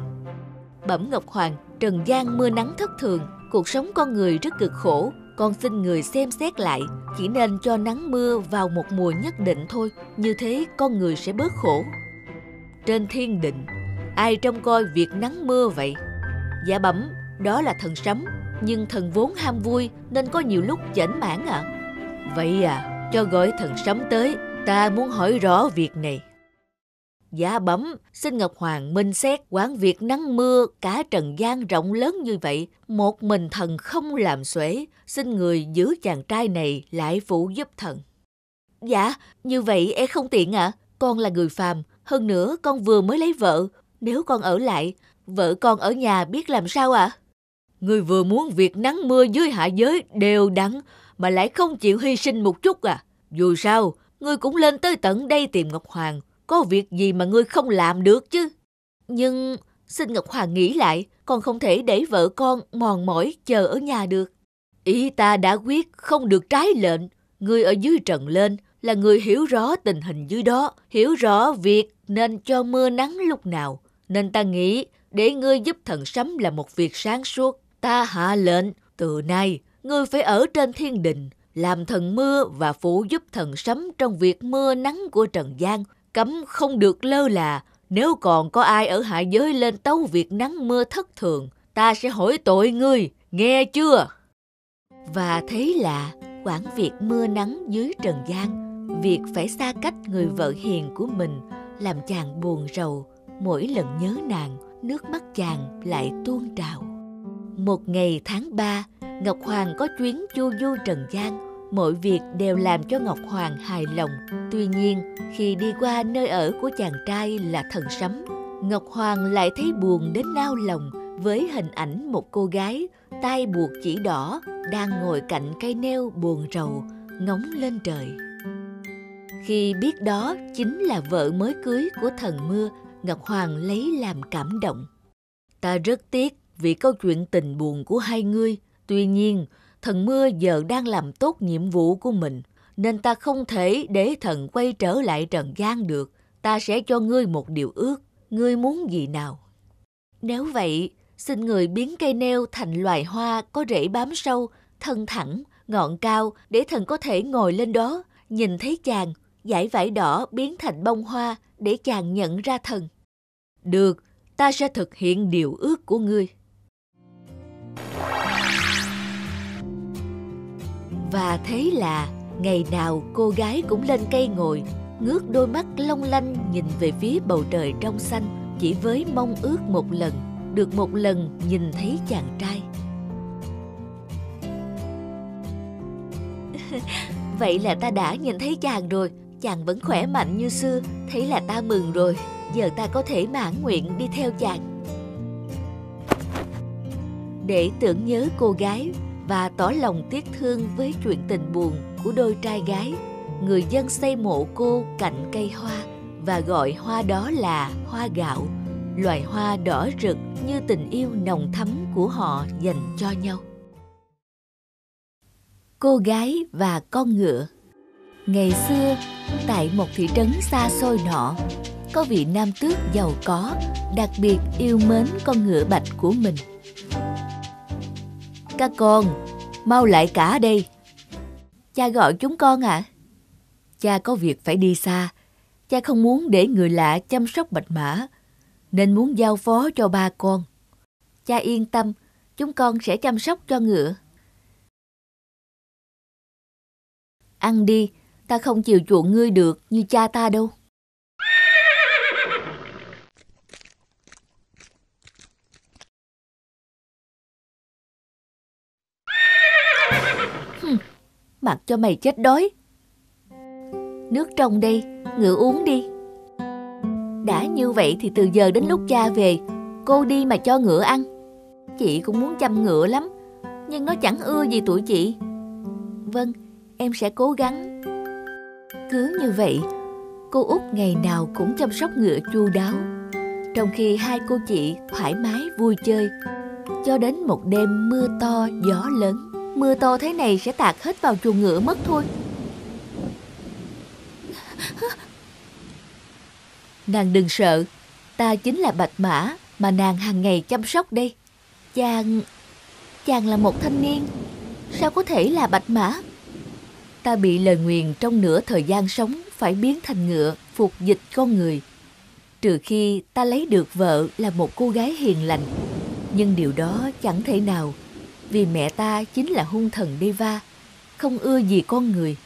Bẩm Ngọc Hoàng, trần gian mưa nắng thất thường, cuộc sống con người rất cực khổ. Con xin người xem xét lại, chỉ nên cho nắng mưa vào một mùa nhất định thôi. Như thế con người sẽ bớt khổ. Trên thiên đình, ai trông coi việc nắng mưa vậy? Dạ bẩm, đó là thần sấm. Nhưng thần vốn ham vui nên có nhiều lúc chểnh mãn ạ. À? Vậy à, cho gọi thần sấm tới, ta muốn hỏi rõ việc này. Dạ bẩm, xin Ngọc Hoàng minh xét quán việc nắng mưa cả trần gian rộng lớn như vậy, một mình thần không làm xuể, xin người giữ chàng trai này lại phụ giúp thần. Dạ, như vậy e không tiện ạ, à? Con là người phàm, hơn nữa con vừa mới lấy vợ, nếu con ở lại, vợ con ở nhà biết làm sao ạ? À? Người vừa muốn việc nắng mưa dưới hạ giới đều đặn mà lại không chịu hy sinh một chút à? Dù sao, ngươi cũng lên tới tận đây tìm Ngọc Hoàng. Có việc gì mà ngươi không làm được chứ? Nhưng xin Ngọc Hoàng nghĩ lại, con không thể để vợ con mòn mỏi chờ ở nhà được. Ý ta đã quyết không được trái lệnh. Ngươi ở dưới trần lên là người hiểu rõ tình hình dưới đó, hiểu rõ việc nên cho mưa nắng lúc nào. Nên ta nghĩ để ngươi giúp thần sấm là một việc sáng suốt. Ta hạ lệnh, từ nay ngươi phải ở trên thiên đình, làm thần mưa và phụ giúp thần sấm trong việc mưa nắng của trần gian. Cấm không được lơ là, nếu còn có ai ở hạ giới lên tấu việc nắng mưa thất thường, ta sẽ hỏi tội ngươi, nghe chưa? Và thế là quản việc mưa nắng dưới trần gian, Việc phải xa cách người vợ hiền của mình làm chàng buồn rầu, mỗi lần nhớ nàng, nước mắt chàng lại tuôn trào. Một ngày tháng ba, Ngọc Hoàng có chuyến chu du trần gian. Mọi việc đều làm cho Ngọc Hoàng hài lòng. Tuy nhiên, khi đi qua nơi ở của chàng trai là Thần Sấm, Ngọc Hoàng lại thấy buồn đến nao lòng với hình ảnh một cô gái tay buộc chỉ đỏ đang ngồi cạnh cây nêu buồn rầu, ngóng lên trời. Khi biết đó chính là vợ mới cưới của Thần Mưa, Ngọc Hoàng lấy làm cảm động. Ta rất tiếc vì câu chuyện tình buồn của hai ngươi. Tuy nhiên, Thần Mưa giờ đang làm tốt nhiệm vụ của mình, nên ta không thể để thần quay trở lại trần gian được. Ta sẽ cho ngươi một điều ước. Ngươi muốn gì nào? Nếu vậy, xin người biến cây nêu thành loài hoa có rễ bám sâu, thân thẳng, ngọn cao để thần có thể ngồi lên đó, nhìn thấy chàng, dải vải đỏ biến thành bông hoa để chàng nhận ra thần. Được, ta sẽ thực hiện điều ước của ngươi. Và thế là ngày nào cô gái cũng lên cây ngồi, ngước đôi mắt long lanh nhìn về phía bầu trời trong xanh, chỉ với mong ước một lần, được một lần nhìn thấy chàng trai. Vậy là ta đã nhìn thấy chàng rồi, chàng vẫn khỏe mạnh như xưa, thế là ta mừng rồi, giờ ta có thể mãn nguyện đi theo chàng. Để tưởng nhớ cô gái và tỏ lòng tiếc thương với chuyện tình buồn của đôi trai gái, người dân xây mộ cô cạnh cây hoa và gọi hoa đó là hoa gạo, loài hoa đỏ rực như tình yêu nồng thắm của họ dành cho nhau. Cô gái và con ngựa. Ngày xưa, tại một thị trấn xa xôi nọ, có vị nam tước giàu có, đặc biệt yêu mến con ngựa bạch của mình. Các con, mau lại cả đây. Cha gọi chúng con ạ. À? Cha có việc phải đi xa. Cha không muốn để người lạ chăm sóc bạch mã, nên muốn giao phó cho ba con. Cha yên tâm, chúng con sẽ chăm sóc cho ngựa. Ăn đi, ta không chiều chuộng ngươi được như cha ta đâu. Mặc cho mày chết đói. Nước trong đây, ngựa uống đi. Đã như vậy thì từ giờ đến lúc cha về, cô đi mà cho ngựa ăn. Chị cũng muốn chăm ngựa lắm, nhưng nó chẳng ưa gì tụi chị. Vâng, em sẽ cố gắng. Cứ như vậy, cô Út ngày nào cũng chăm sóc ngựa chu đáo, trong khi hai cô chị thoải mái vui chơi. Cho đến một đêm mưa to gió lớn. Mưa to thế này sẽ tạt hết vào chuồng ngựa mất thôi. Nàng đừng sợ, ta chính là bạch mã mà nàng hàng ngày chăm sóc đây. Chàng... chàng là một thanh niên, sao có thể là bạch mã? Ta bị lời nguyền trong nửa thời gian sống phải biến thành ngựa phục dịch con người, trừ khi ta lấy được vợ là một cô gái hiền lành. Nhưng điều đó chẳng thể nào, vì mẹ ta chính là hung thần Deva, không ưa gì con người.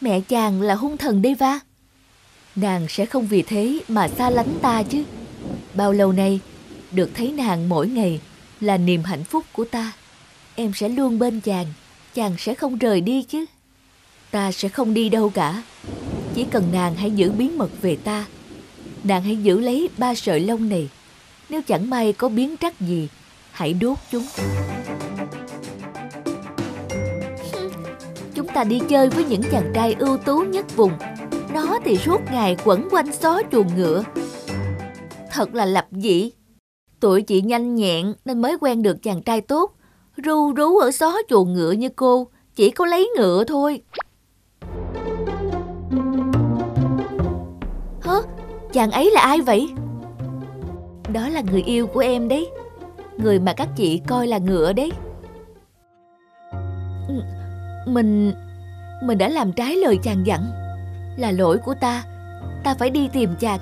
Mẹ chàng là hung thần Deva, nàng sẽ không vì thế mà xa lánh ta chứ. Bao lâu nay, được thấy nàng mỗi ngày là niềm hạnh phúc của ta. Em sẽ luôn bên chàng, chàng sẽ không rời đi chứ. Ta sẽ không đi đâu cả, chỉ cần nàng hãy giữ bí mật về ta. Nàng hãy giữ lấy ba sợi lông này, nếu chẳng may có biến trắc gì, hãy đốt chúng. Ta đi chơi với những chàng trai ưu tú nhất vùng, nó thì suốt ngày quẩn quanh xó chuồng ngựa. Thật là lập dị. Tụi chị nhanh nhẹn nên mới quen được chàng trai tốt. Ru rú ở xó chuồng ngựa như cô, chỉ có lấy ngựa thôi. Hớ, chàng ấy là ai vậy? Đó là người yêu của em đấy, người mà các chị coi là ngựa đấy. Mình... mình đã làm trái lời chàng dặn. Là lỗi của ta, ta phải đi tìm chàng.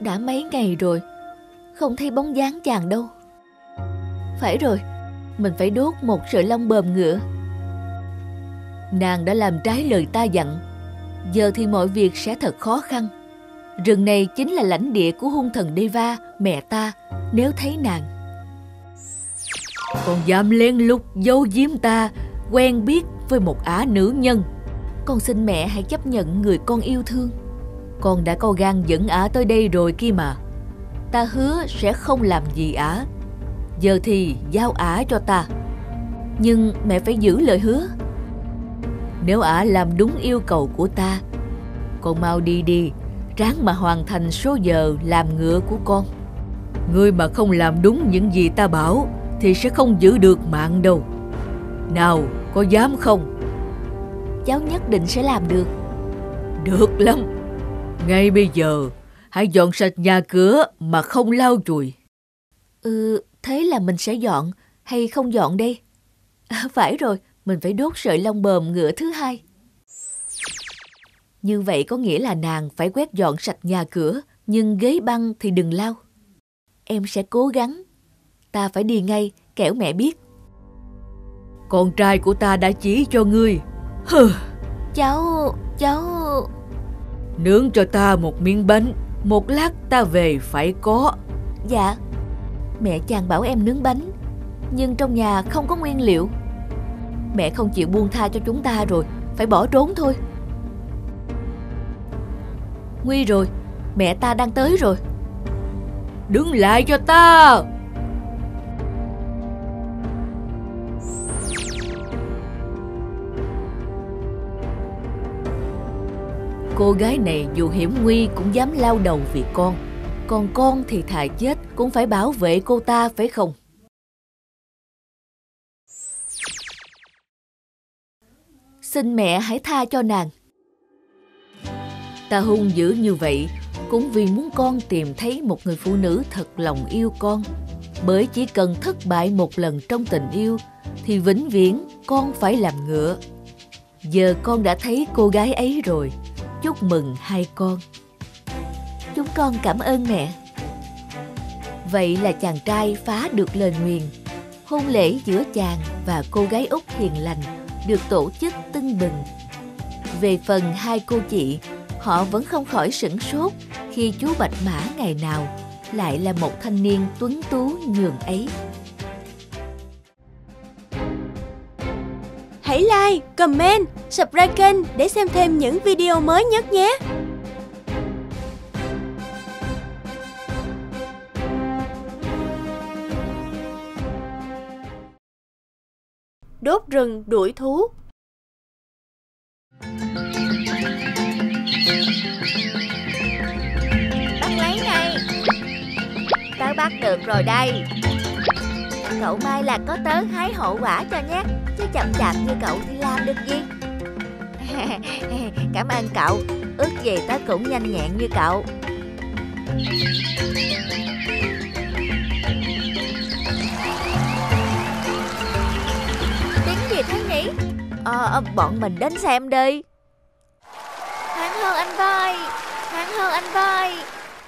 Đã mấy ngày rồi, không thấy bóng dáng chàng đâu. Phải rồi, mình phải đốt một sợi lông bờm ngựa. Nàng đã làm trái lời ta dặn, giờ thì mọi việc sẽ thật khó khăn. Rừng này chính là lãnh địa của hung thần Deva, mẹ ta, nếu thấy nàng. Con dám lén lút giấu giếm ta, quen biết với một ả nữ nhân. Con xin mẹ hãy chấp nhận người con yêu thương. Con đã có gan dẫn ả tới đây rồi kia mà. Ta hứa sẽ không làm gì ả. Giờ thì giao ả cho ta. Nhưng mẹ phải giữ lời hứa. Nếu ả làm đúng yêu cầu của ta, con mau đi đi, ráng mà hoàn thành số giờ làm ngựa của con. Ngươi mà không làm đúng những gì ta bảo thì sẽ không giữ được mạng đâu. Nào, có dám không? Cháu nhất định sẽ làm được. Được lắm. Ngay bây giờ, hãy dọn sạch nhà cửa mà không lau chùi. Ừ, thế là mình sẽ dọn hay không dọn đây? À, phải rồi, mình phải đốt sợi lông bờm ngựa thứ hai. Như vậy có nghĩa là nàng phải quét dọn sạch nhà cửa, nhưng ghế băng thì đừng lau. Em sẽ cố gắng. Ta phải đi ngay, kẻo mẹ biết. Con trai của ta đã chỉ cho ngươi. Hừ. Cháu, cháu... Nướng cho ta một miếng bánh, một lát ta về phải có. Dạ. Mẹ chàng bảo em nướng bánh, nhưng trong nhà không có nguyên liệu. Mẹ không chịu buông tha cho chúng ta rồi, phải bỏ trốn thôi. Nguy rồi, mẹ ta đang tới rồi. Đứng lại cho ta. Cô gái này dù hiểm nguy cũng dám lao đầu vì con. Còn con thì thà chết cũng phải bảo vệ cô ta, phải không? Xin mẹ hãy tha cho nàng. Ta hung dữ như vậy cũng vì muốn con tìm thấy một người phụ nữ thật lòng yêu con. Bởi chỉ cần thất bại một lần trong tình yêu thì vĩnh viễn con phải làm ngựa. Giờ con đã thấy cô gái ấy rồi. Chúc mừng hai con. Chúng con cảm ơn mẹ. Vậy là chàng trai phá được lời nguyền. Hôn lễ giữa chàng và cô gái Úc hiền lành được tổ chức tưng bừng. Về phần hai cô chị, họ vẫn không khỏi sửng sốt khi chú Bạch Mã ngày nào lại là một thanh niên tuấn tú nhường ấy. Hãy like, comment, subscribe kênh để xem thêm những video mới nhất nhé! Đốt rừng đuổi thú. Bắt lấy này. Tớ bắt được rồi đây. Cậu mai là có tớ hái hộ quả cho nhé, chứ chậm chạp như cậu thì làm được gì. Cảm ơn cậu, ước gì tớ cũng nhanh nhẹn như cậu. Tiếng gì thế nhỉ? Ờ, bọn mình đến xem đi. Hoàng hôn anh voi, hoàng hôn anh voi.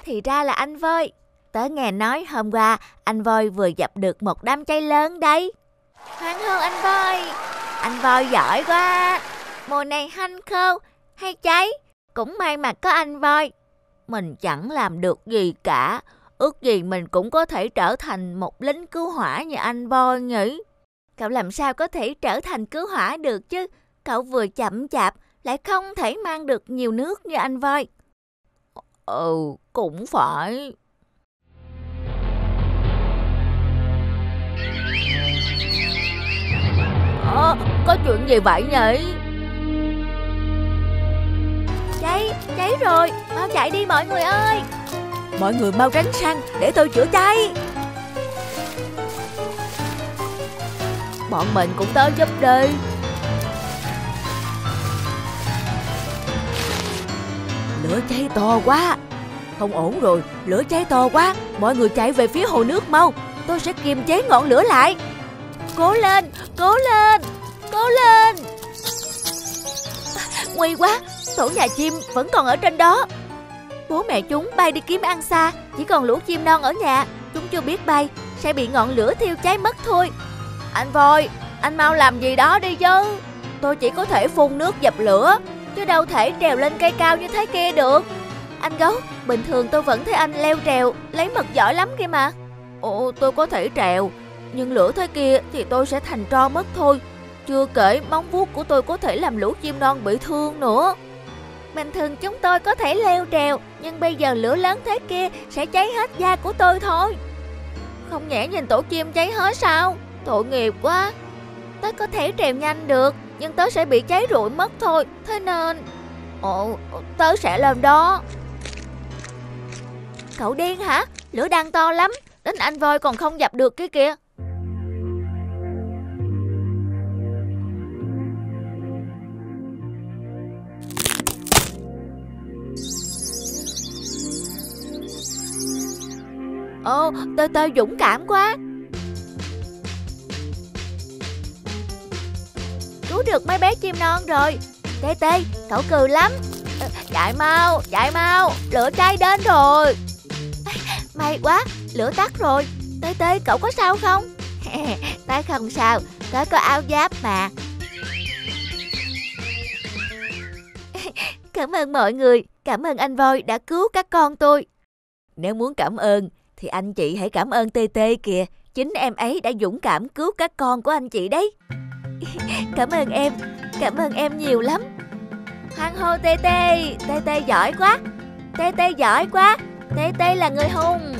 Thì ra là anh voi. Tớ nghe nói hôm qua anh voi vừa dập được một đám cháy lớn đấy. Hoàng hôn anh voi. Anh voi giỏi quá. Mùa này hanh khô hay cháy, cũng may mà có anh voi. Mình chẳng làm được gì cả. Ước gì mình cũng có thể trở thành một lính cứu hỏa như anh voi nhỉ. Cậu làm sao có thể trở thành cứu hỏa được chứ? Cậu vừa chậm chạp, lại không thể mang được nhiều nước như anh voi. Ừ, cũng phải. Ờ, có chuyện gì vậy nhỉ? Cháy, cháy rồi, mau chạy đi mọi người ơi. Mọi người mau tránh sang để tôi chữa cháy. Bọn mình cũng tới giúp đi. Lửa cháy to quá. Không ổn rồi, lửa cháy to quá. Mọi người chạy về phía hồ nước mau. Tôi sẽ kiềm chế ngọn lửa lại. Cố lên, cố lên, cố lên. Nguy quá, tổ nhà chim vẫn còn ở trên đó. Bố mẹ chúng bay đi kiếm ăn xa, chỉ còn lũ chim non ở nhà. Chúng chưa biết bay, sẽ bị ngọn lửa thiêu cháy mất thôi. Anh voi, anh mau làm gì đó đi chứ. tôi chỉ có thể phun nước dập lửa, chứ đâu thể trèo lên cây cao như thế kia được. Anh gấu, bình thường tôi vẫn thấy anh leo trèo, lấy mật giỏi lắm kia mà. Ồ, tôi có thể trèo, nhưng lửa thế kia thì tôi sẽ thành tro mất thôi. Chưa kể móng vuốt của tôi có thể làm lũ chim non bị thương nữa. Bình thường chúng tôi có thể leo trèo, nhưng bây giờ lửa lớn thế kia sẽ cháy hết da của tôi thôi. Không nhẽ nhìn tổ chim cháy hết sao? Tội nghiệp quá. Tớ có thể trèo nhanh được, nhưng tớ sẽ bị cháy rụi mất thôi. Thế nên... Ồ, tớ sẽ làm đó. Cậu điên hả? Lửa đang to lắm, đến anh voi còn không dập được cái kìa. Ồ, tê tê dũng cảm quá. Cứu được mấy bé chim non rồi. Tê tê, cậu cười lắm. Chạy mau, chạy mau, lửa cháy đến rồi. May quá, lửa tắt rồi. Tê tê, cậu có sao không? Tớ không sao, tớ có áo giáp mà. Cảm ơn mọi người, cảm ơn anh voi đã cứu các con tôi. Nếu muốn cảm ơn thì anh chị hãy cảm ơn tê tê kìa. Chính em ấy đã dũng cảm cứu các con của anh chị đấy. Cảm ơn em, cảm ơn em nhiều lắm. Hoan hô tê tê, tê tê giỏi quá, tê tê giỏi quá, tê tê là người hùng.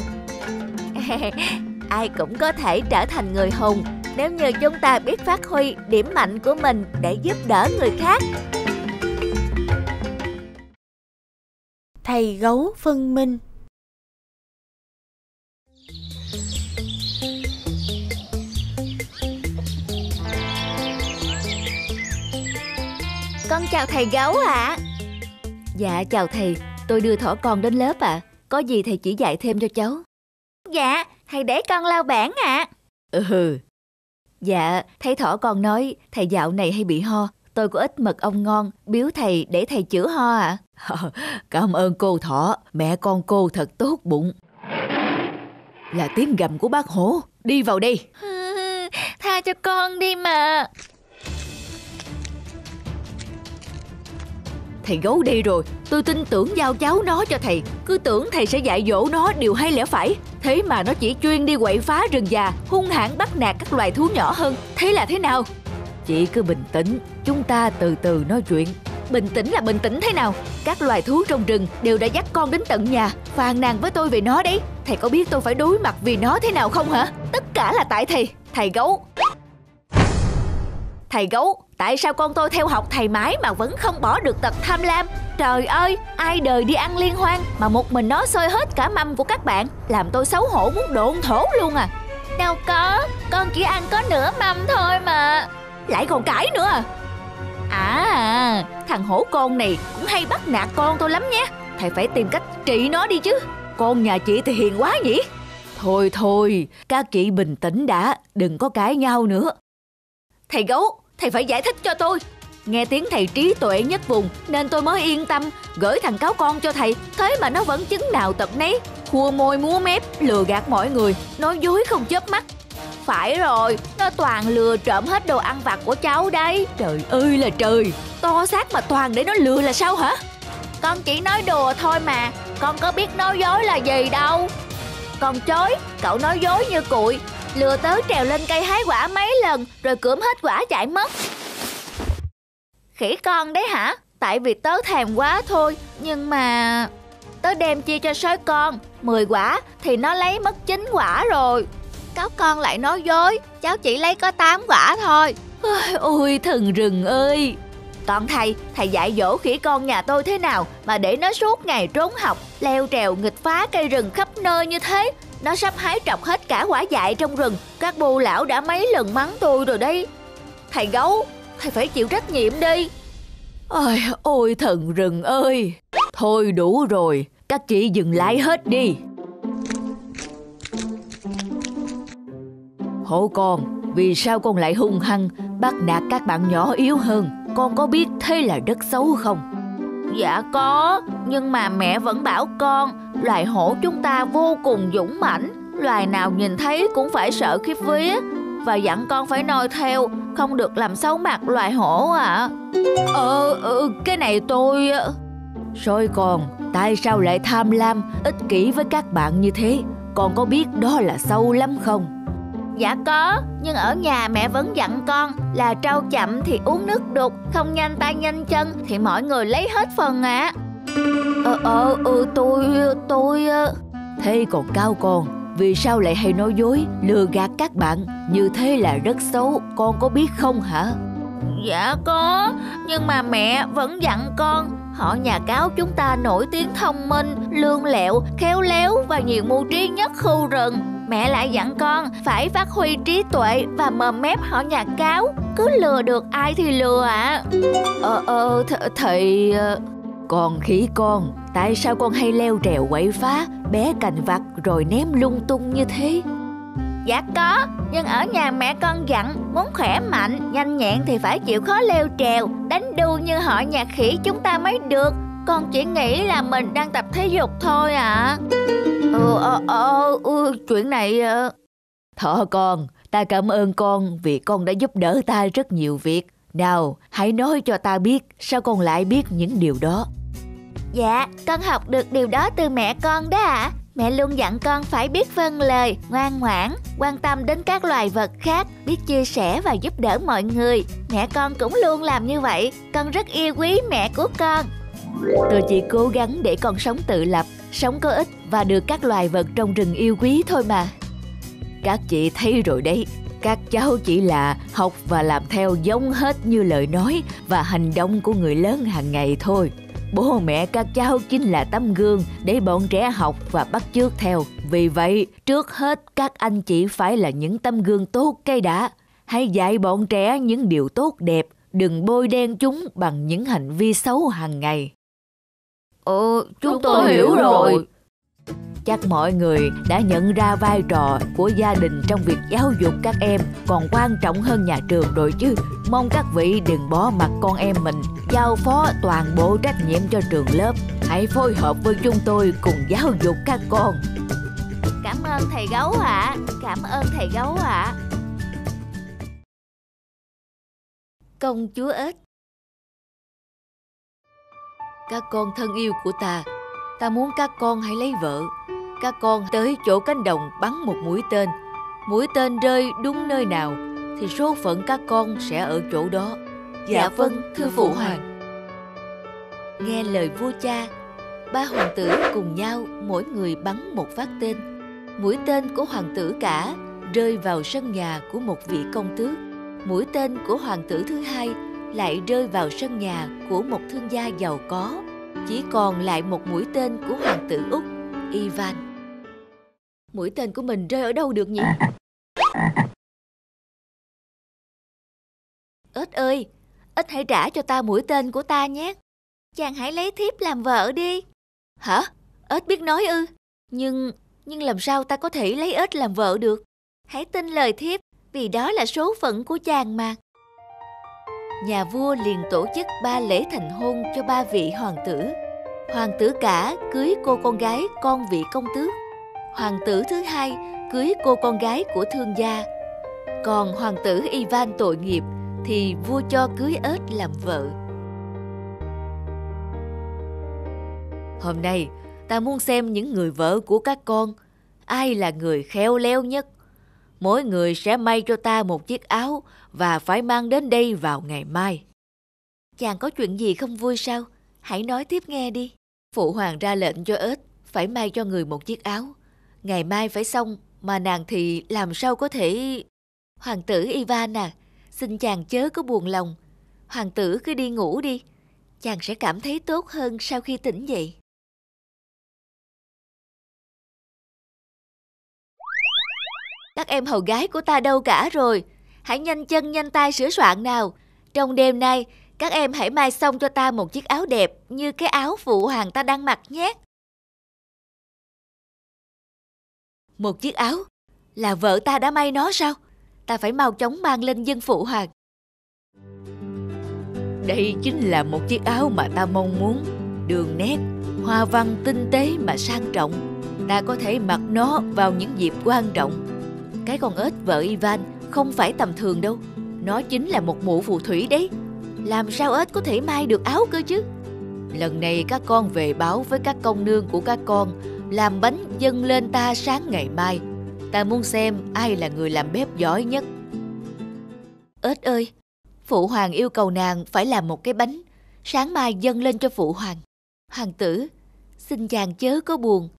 Ai cũng có thể trở thành người hùng nếu như chúng ta biết phát huy điểm mạnh của mình để giúp đỡ người khác. Thầy gấu phân minh. Con chào thầy gấu ạ. À. Dạ chào thầy, tôi đưa thỏ con đến lớp ạ. À. Có gì thầy chỉ dạy thêm cho cháu. Dạ, thầy để con lau bảng ạ. À. Ừ. Dạ, thấy thỏ con nói thầy dạo này hay bị ho, tôi có ít mật ong ngon biếu thầy để thầy chữa ho ạ. À. Cảm ơn cô thỏ, mẹ con cô thật tốt bụng. Là tiếng gầm của bác hổ, đi vào đi. Tha cho con đi mà. Thầy gấu đi rồi, tôi tin tưởng giao cháu nó cho thầy. Cứ tưởng thầy sẽ dạy dỗ nó điều hay lẽ phải, thế mà nó chỉ chuyên đi quậy phá rừng già, hung hãn bắt nạt các loài thú nhỏ hơn. Thế là thế nào? Chị cứ bình tĩnh, chúng ta từ từ nói chuyện. Bình tĩnh là bình tĩnh thế nào? Các loài thú trong rừng đều đã dắt con đến tận nhà, phàn nàn với tôi về nó đấy. Thầy có biết tôi phải đối mặt vì nó thế nào không hả? Tất cả là tại thầy. Thầy gấu. Thầy gấu, tại sao con tôi theo học thầy mãi mà vẫn không bỏ được tật tham lam? Trời ơi, ai đời đi ăn liên hoan mà một mình nó xơi hết cả mâm của các bạn, làm tôi xấu hổ muốn độn thổ luôn à. Đâu có, con chỉ ăn có nửa mâm thôi mà. Lại còn cãi nữa à? À, thằng hổ con này cũng hay bắt nạt con tôi lắm nhé. Thầy phải tìm cách trị nó đi chứ. Con nhà chị thì hiền quá nhỉ. Thôi thôi, các chị bình tĩnh đã, đừng có cãi nhau nữa. Thầy gấu, thầy phải giải thích cho tôi. Nghe tiếng thầy trí tuệ nhất vùng nên tôi mới yên tâm gửi thằng cáo con cho thầy. Thế mà nó vẫn chứng nào tật nấy, khua môi múa mép, lừa gạt mọi người, nói dối không chớp mắt. Phải rồi, nó toàn lừa trộm hết đồ ăn vặt của cháu đây. Trời ơi là trời, to xác mà toàn để nó lừa là sao hả? Con chỉ nói đùa thôi mà, con có biết nói dối là gì đâu. Con chối, cậu nói dối như cuội. Lừa tớ trèo lên cây hái quả mấy lần rồi cưỡm hết quả chạy mất. Khỉ con đấy hả? Tại vì tớ thèm quá thôi. Nhưng mà... tớ đem chia cho sói con mười quả thì nó lấy mất chín quả rồi. Cáo con lại nói dối, cháu chỉ lấy có tám quả thôi. Ôi thần rừng ơi. Còn thầy, thầy dạy dỗ khỉ con nhà tôi thế nào mà để nó suốt ngày trốn học, leo trèo nghịch phá cây rừng khắp nơi như thế. Nó sắp hái trọc hết cả quả dại trong rừng. Các bô lão đã mấy lần mắng tôi rồi đấy. Thầy gấu, thầy phải chịu trách nhiệm đi. Ôi, ôi thần rừng ơi. Thôi đủ rồi, các chị dừng lại hết đi. Hổ con, vì sao con lại hung hăng bắt nạt các bạn nhỏ yếu hơn? Con có biết thế là đất xấu không? Dạ có, nhưng mà mẹ vẫn bảo con, loài hổ chúng ta vô cùng dũng mãnh, loài nào nhìn thấy cũng phải sợ khiếp vía. và dặn con phải noi theo, không được làm xấu mặt loài hổ ạ. Ờ, ờ, cái này tôi... Rồi còn, tại sao lại tham lam, ích kỷ với các bạn như thế? Con có biết đó là sâu lắm không? Dạ có, nhưng ở nhà mẹ vẫn dặn con là trau chậm thì uống nước đục, không nhanh tay nhanh chân thì mọi người lấy hết phần ạ. À. Ờ, ờ, ờ, tôi, tôi... Thế còn Cao con, vì sao lại hay nói dối, lừa gạt các bạn? Như thế là rất xấu, con có biết không hả? Dạ có, nhưng mà mẹ vẫn dặn con. Họ nhà Cáo chúng ta nổi tiếng thông minh, lương lẹo, khéo léo và nhiều mưu trí nhất khu rừng. Mẹ lại dặn con phải phát huy trí tuệ và mồm mép họ nhà Cáo. Cứ lừa được ai thì lừa ạ. Ờ, ờ, th thì... Còn khỉ con, tại sao con hay leo trèo quậy phá, bé cành vặt rồi ném lung tung như thế? Dạ có, nhưng ở nhà mẹ con dặn muốn khỏe mạnh, nhanh nhẹn thì phải chịu khó leo trèo, đánh đu như họ nhà khỉ chúng ta mới được. Con chỉ nghĩ là mình đang tập thể dục thôi ạ. Ờ, ờ, ờ, ờ, chuyện này... Thỏ con, ta cảm ơn con vì con đã giúp đỡ ta rất nhiều việc. Nào, hãy nói cho ta biết sao con lại biết những điều đó. Dạ, con học được điều đó từ mẹ con đó ạ. Mẹ luôn dặn con phải biết vâng lời, ngoan ngoãn, quan tâm đến các loài vật khác, biết chia sẻ và giúp đỡ mọi người. Mẹ con cũng luôn làm như vậy, con rất yêu quý mẹ của con. Tôi chỉ cố gắng để con sống tự lập, sống có ích và được các loài vật trong rừng yêu quý thôi mà. Các chị thấy rồi đấy, các cháu chỉ là học và làm theo giống hết như lời nói và hành động của người lớn hàng ngày thôi. Bố mẹ các cháu chính là tấm gương để bọn trẻ học và bắt chước theo. Vì vậy, trước hết các anh chị phải là những tấm gương tốt cái đã. Hãy dạy bọn trẻ những điều tốt đẹp, đừng bôi đen chúng bằng những hành vi xấu hàng ngày. Ờ, chúng tôi hiểu rồi. Chắc mọi người đã nhận ra vai trò của gia đình trong việc giáo dục các em còn quan trọng hơn nhà trường rồi chứ. Mong các vị đừng bỏ mặc con em mình, giao phó toàn bộ trách nhiệm cho trường lớp. Hãy phối hợp với chúng tôi cùng giáo dục các con. Cảm ơn thầy Gấu ạ. Cảm ơn thầy Gấu ạ. Công chúa ếch. Các con thân yêu của ta, ta muốn các con hãy lấy vợ. Các con tới chỗ cánh đồng bắn một mũi tên. Mũi tên rơi đúng nơi nào thì số phận các con sẽ ở chỗ đó. Dạ vâng, thưa phụ hoàng. Nghe lời vua cha, ba hoàng tử cùng nhau mỗi người bắn một phát tên. Mũi tên của hoàng tử cả rơi vào sân nhà của một vị công tước. Mũi tên của hoàng tử thứ hai lại rơi vào sân nhà của một thương gia giàu có. Chỉ còn lại một mũi tên của hoàng tử Úc, Ivan. Mũi tên của mình rơi ở đâu được nhỉ? Ếch ơi, ếch hãy trả cho ta mũi tên của ta nhé. Chàng hãy lấy thiếp làm vợ đi. Hả? Ếch biết nói ư? Nhưng, nhưng làm sao ta có thể lấy ếch làm vợ được? Hãy tin lời thiếp, vì đó là số phận của chàng mà. Nhà vua liền tổ chức ba lễ thành hôn cho ba vị hoàng tử. Hoàng tử cả cưới cô con gái con vị công tước. Hoàng tử thứ hai cưới cô con gái của thương gia. Còn hoàng tử Ivan tội nghiệp thì vua cho cưới ếch làm vợ. Hôm nay, ta muốn xem những người vợ của các con, ai là người khéo léo nhất. Mỗi người sẽ may cho ta một chiếc áo và phải mang đến đây vào ngày mai. Chàng có chuyện gì không vui sao? Hãy nói tiếp nghe đi. Phụ hoàng ra lệnh cho ếch phải may cho người một chiếc áo. Ngày mai phải xong, mà nàng thì làm sao có thể... Hoàng tử Ivan à, xin chàng chớ có buồn lòng. Hoàng tử cứ đi ngủ đi. Chàng sẽ cảm thấy tốt hơn sau khi tỉnh dậy. Các em hầu gái của ta đâu cả rồi? Hãy nhanh chân nhanh tay sửa soạn nào. Trong đêm nay, các em hãy may xong cho ta một chiếc áo đẹp như cái áo phụ hoàng ta đang mặc nhé. Một chiếc áo? Là vợ ta đã may nó sao? Ta phải mau chóng mang lên dân phụ hoàng. Đây chính là một chiếc áo mà ta mong muốn. Đường nét, hoa văn tinh tế mà sang trọng. Ta có thể mặc nó vào những dịp quan trọng. Cái con ếch vợ Ivan không phải tầm thường đâu. Nó chính là một mụ phù thủy đấy. Làm sao ếch có thể may được áo cơ chứ? Lần này các con về báo với các công nương của các con, làm bánh dâng lên ta sáng ngày mai. Ta muốn xem ai là người làm bếp giỏi nhất. Ếch ơi, phụ hoàng yêu cầu nàng phải làm một cái bánh, sáng mai dâng lên cho phụ hoàng. Hoàng tử, xin chàng chớ có buồn.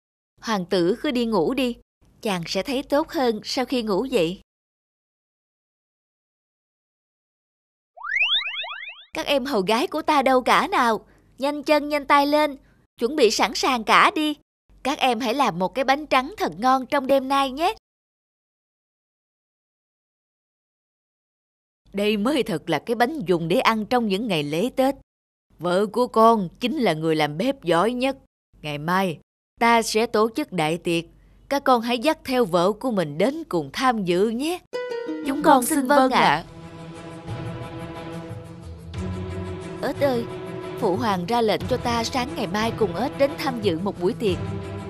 Hoàng tử cứ đi ngủ đi, chàng sẽ thấy tốt hơn sau khi ngủ dậy. Các em hầu gái của ta đâu cả nào? Nhanh chân nhanh tay lên, chuẩn bị sẵn sàng cả đi. Các em hãy làm một cái bánh trắng thật ngon trong đêm nay nhé. Đây mới thật là cái bánh dùng để ăn trong những ngày lễ Tết. Vợ của con chính là người làm bếp giỏi nhất. Ngày mai, ta sẽ tổ chức đại tiệc. Các con hãy dắt theo vợ của mình đến cùng tham dự nhé. Chúng, Chúng con xin vâng ạ. À. Ếch ơi, phụ hoàng ra lệnh cho ta sáng ngày mai cùng ếch đến tham dự một buổi tiệc.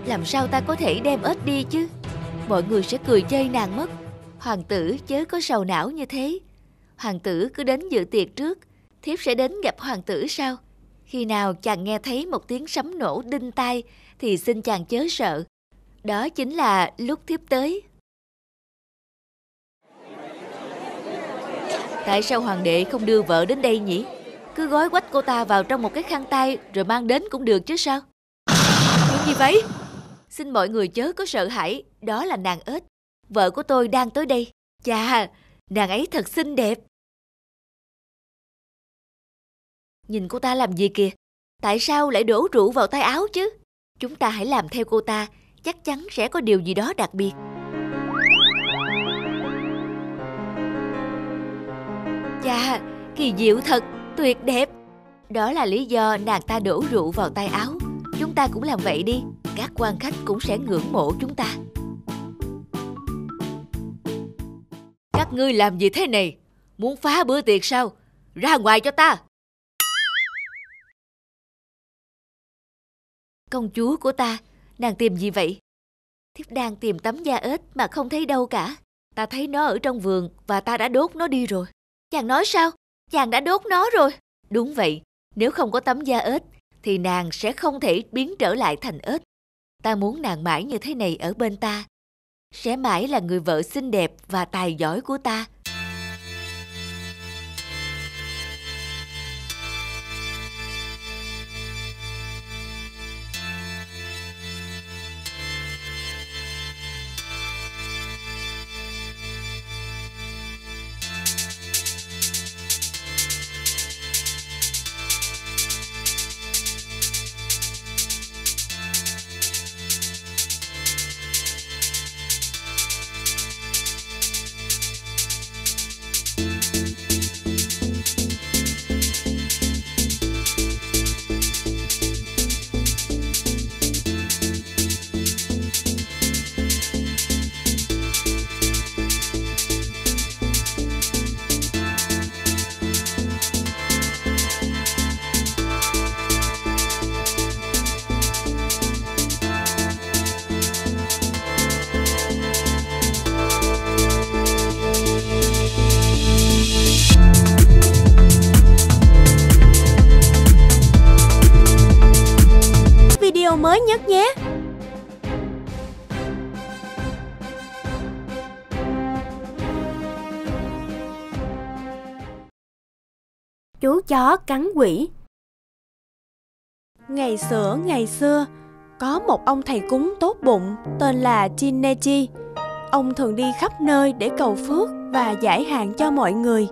Làm sao ta có thể đem ếch đi chứ? Mọi người sẽ cười chê nàng mất. Hoàng tử chớ có sầu não như thế. Hoàng tử cứ đến dự tiệc trước. Thiếp sẽ đến gặp hoàng tử sau. Khi nào chàng nghe thấy một tiếng sấm nổ đinh tai thì xin chàng chớ sợ. Đó chính là lúc thiếp tới. Tại sao hoàng đệ không đưa vợ đến đây nhỉ? Cứ gói quách cô ta vào trong một cái khăn tay rồi mang đến cũng được chứ sao? Chuyện gì vậy? Xin mọi người chớ có sợ hãi. Đó là nàng ếch. Vợ của tôi đang tới đây. Chà, nàng ấy thật xinh đẹp. Nhìn cô ta làm gì kìa? Tại sao lại đổ rượu vào tay áo chứ? Chúng ta hãy làm theo cô ta. Chắc chắn sẽ có điều gì đó đặc biệt. Chà, kỳ diệu thật. Tuyệt đẹp. Đó là lý do nàng ta đổ rượu vào tay áo. Chúng ta cũng làm vậy đi. Các quan khách cũng sẽ ngưỡng mộ chúng ta. Các ngươi làm gì thế này? Muốn phá bữa tiệc sao? Ra ngoài cho ta. Công chúa của ta, nàng tìm gì vậy? Thiếp đang tìm tấm da ếch mà không thấy đâu cả. Ta thấy nó ở trong vườn và ta đã đốt nó đi rồi. Chàng nói sao? Chàng đã đốt nó rồi. Đúng vậy, nếu không có tấm da ếch thì nàng sẽ không thể biến trở lại thành ếch. Ta muốn nàng mãi như thế này ở bên ta. Sẽ mãi là người vợ xinh đẹp và tài giỏi của ta. Mới nhất nhé. Chú chó cắn quỷ. Ngày xưa ngày xưa có một ông thầy cúng tốt bụng tên là Jinneji. Ông thường đi khắp nơi để cầu phước và giải hạn cho mọi người.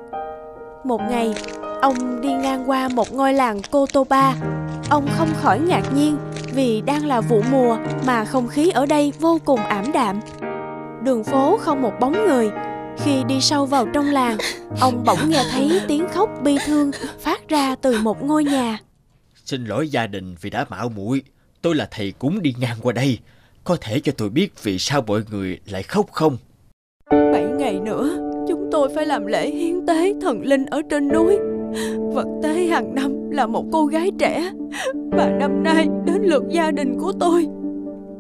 Một ngày, ông đi ngang qua một ngôi làng Kotoba. Ông không khỏi ngạc nhiên vì đang là vụ mùa mà không khí ở đây vô cùng ảm đạm. Đường phố không một bóng người. Khi đi sâu vào trong làng, ông bỗng nghe thấy tiếng khóc bi thương phát ra từ một ngôi nhà. Xin lỗi gia đình vì đã mạo muội. Tôi là thầy cúng đi ngang qua đây. Có thể cho tôi biết vì sao mọi người lại khóc không? Bảy ngày nữa, chúng tôi phải làm lễ hiến tế thần linh ở trên núi. Vật tế hàng năm là một cô gái trẻ. Và năm nay đến lượt gia đình của tôi.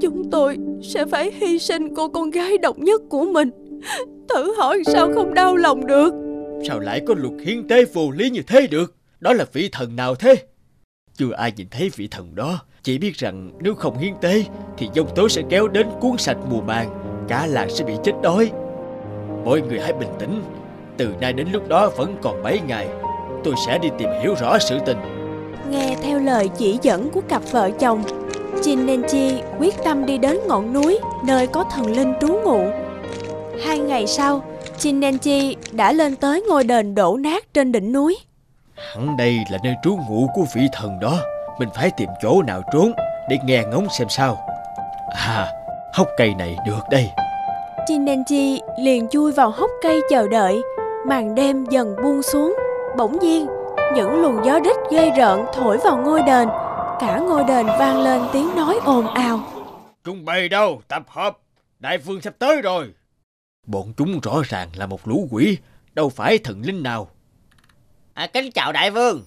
Chúng tôi sẽ phải hy sinh cô con gái độc nhất của mình Thử hỏi sao không đau lòng được? Sao lại có luật hiến tế vô lý như thế được? Đó là vị thần nào thế? Chưa ai nhìn thấy vị thần đó. Chỉ biết rằng nếu không hiến tế thì giông tố sẽ kéo đến cuốn sạch mùa màng, cả làng sẽ bị chết đói. Mọi người hãy bình tĩnh. Từ nay đến lúc đó vẫn còn mấy ngày. Tôi sẽ đi tìm hiểu rõ sự tình. Nghe theo lời chỉ dẫn của cặp vợ chồng, Jin Nenchi quyết tâm đi đến ngọn núi nơi có thần linh trú ngụ. Hai ngày sau, Jin Nenchi đã lên tới ngôi đền đổ nát trên đỉnh núi. Hẳn đây là nơi trú ngụ của vị thần đó. Mình phải tìm chỗ nào trốn để nghe ngóng xem sao. À, hốc cây này được đây. Jin Nenchi liền chui vào hốc cây chờ đợi. Màn đêm dần buông xuống. Bỗng nhiên, những luồng gió rít gây rợn thổi vào ngôi đền. Cả ngôi đền vang lên tiếng nói ồn ào. Chúng bay đâu, tập hợp, đại vương sắp tới rồi. Bọn chúng rõ ràng là một lũ quỷ, đâu phải thần linh nào. À, kính chào đại vương.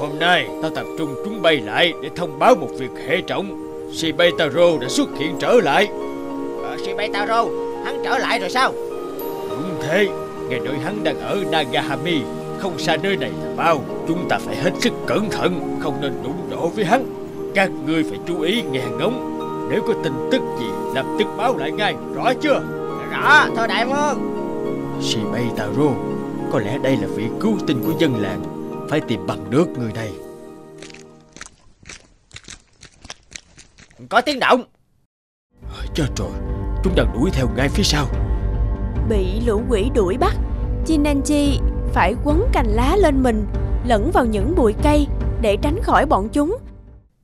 Hôm nay tao tập trung chúng bay lại để thông báo một việc hệ trọng. Shibai Taro đã xuất hiện trở lại. Ờ, Shibai Taro, hắn trở lại rồi sao? Đúng thế, nghe nói hắn đang ở Nagahami, không xa nơi này là bao. Chúng ta phải hết sức cẩn thận, không nên đụng độ với hắn. Các ngươi phải chú ý nghe ngóng. Nếu có tin tức gì lập tức báo lại ngay, rõ chưa? Rõ, thôi đại vương. Shibai Taro, có lẽ đây là vị cứu tinh của dân làng. Phải tìm bằng được người này. Có tiếng động. Chết rồi, chúng đang đuổi theo ngay phía sau. Bị lũ quỷ đuổi bắt, Jin Nenchi phải quấn cành lá lên mình, lẫn vào những bụi cây để tránh khỏi bọn chúng.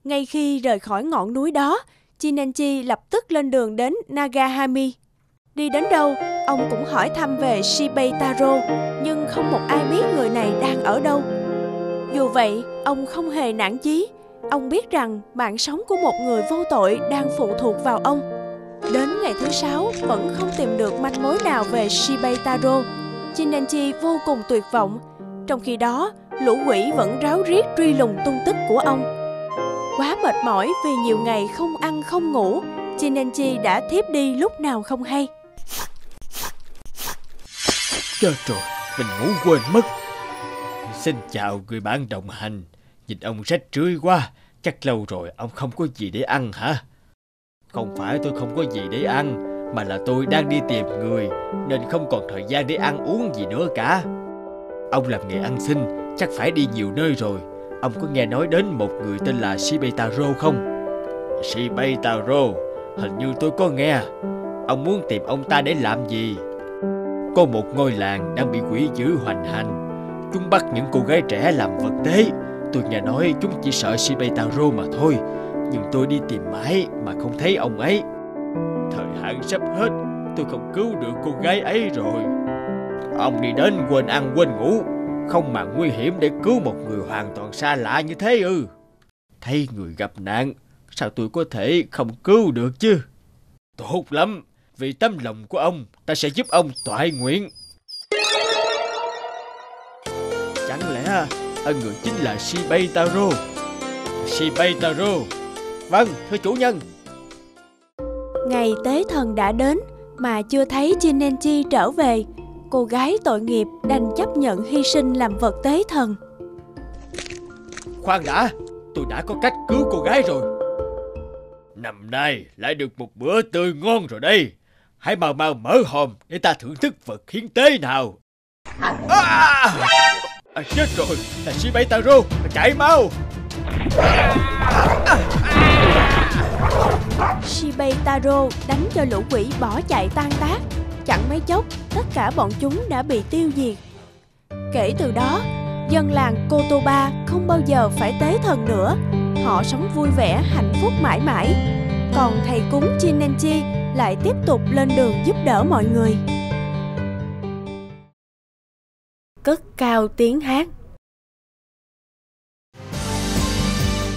Ngay khi rời khỏi ngọn núi đó, Jin Nenchi lập tức lên đường đến Nagahami. Đi đến đâu, ông cũng hỏi thăm về Shibai Taro, nhưng không một ai biết người này đang ở đâu. Dù vậy, ông không hề nản chí. Ông biết rằng mạng sống của một người vô tội đang phụ thuộc vào ông. Đến ngày thứ sáu vẫn không tìm được manh mối nào về Shibai Taro. Jin Nenchi vô cùng tuyệt vọng. Trong khi đó, lũ quỷ vẫn ráo riết truy lùng tung tích của ông. Quá mệt mỏi vì nhiều ngày không ăn không ngủ, Jin Nenchi đã thiếp đi lúc nào không hay. Trời trời, mình ngủ quên mất. Xin chào người bạn đồng hành. Nhìn ông rách rưới quá, chắc lâu rồi ông không có gì để ăn hả? Không phải tôi không có gì để ăn, mà là tôi đang đi tìm người, nên không còn thời gian để ăn uống gì nữa cả. Ông làm nghề ăn xin, chắc phải đi nhiều nơi rồi. Ông có nghe nói đến một người tên là Shibai Taro không? Shibai Taro, hình như tôi có nghe. Ông muốn tìm ông ta để làm gì? Có một ngôi làng đang bị quỷ dữ hoành hành. Chúng bắt những cô gái trẻ làm vật tế. Tôi nghe nói chúng chỉ sợ Shibai Taro mà thôi. Nhưng tôi đi tìm mãi mà không thấy ông ấy. Thời hạn sắp hết, tôi không cứu được cô gái ấy rồi. Ông đi đến quên ăn quên ngủ, không mà nguy hiểm để cứu một người hoàn toàn xa lạ như thế ư? Ừ. Thấy người gặp nạn, sao tôi có thể không cứu được chứ? Tốt lắm, vì tấm lòng của ông, ta sẽ giúp ông toại nguyện. Chẳng lẽ ân người chính là Shibai Taro? Shibai Taro, vâng thưa chủ nhân. Ngày tế thần đã đến mà chưa thấy Jin Nenchi trở về. Cô gái tội nghiệp đành chấp nhận hy sinh làm vật tế thần. Khoan đã, tôi đã có cách cứu cô gái rồi. Năm nay lại được một bữa tươi ngon rồi đây. Hãy mau mau mở hòm để ta thưởng thức vật hiến tế nào. À, à, chết rồi, là Shibai Taro, chạy mau. À, à, à. Shibai Taro đánh cho lũ quỷ bỏ chạy tan tác. Chẳng mấy chốc, tất cả bọn chúng đã bị tiêu diệt. Kể từ đó, dân làng Kotoba không bao giờ phải tế thần nữa. Họ sống vui vẻ, hạnh phúc mãi mãi. Còn thầy cúng Jin Nenchi lại tiếp tục lên đường giúp đỡ mọi người. Cất cao tiếng hát.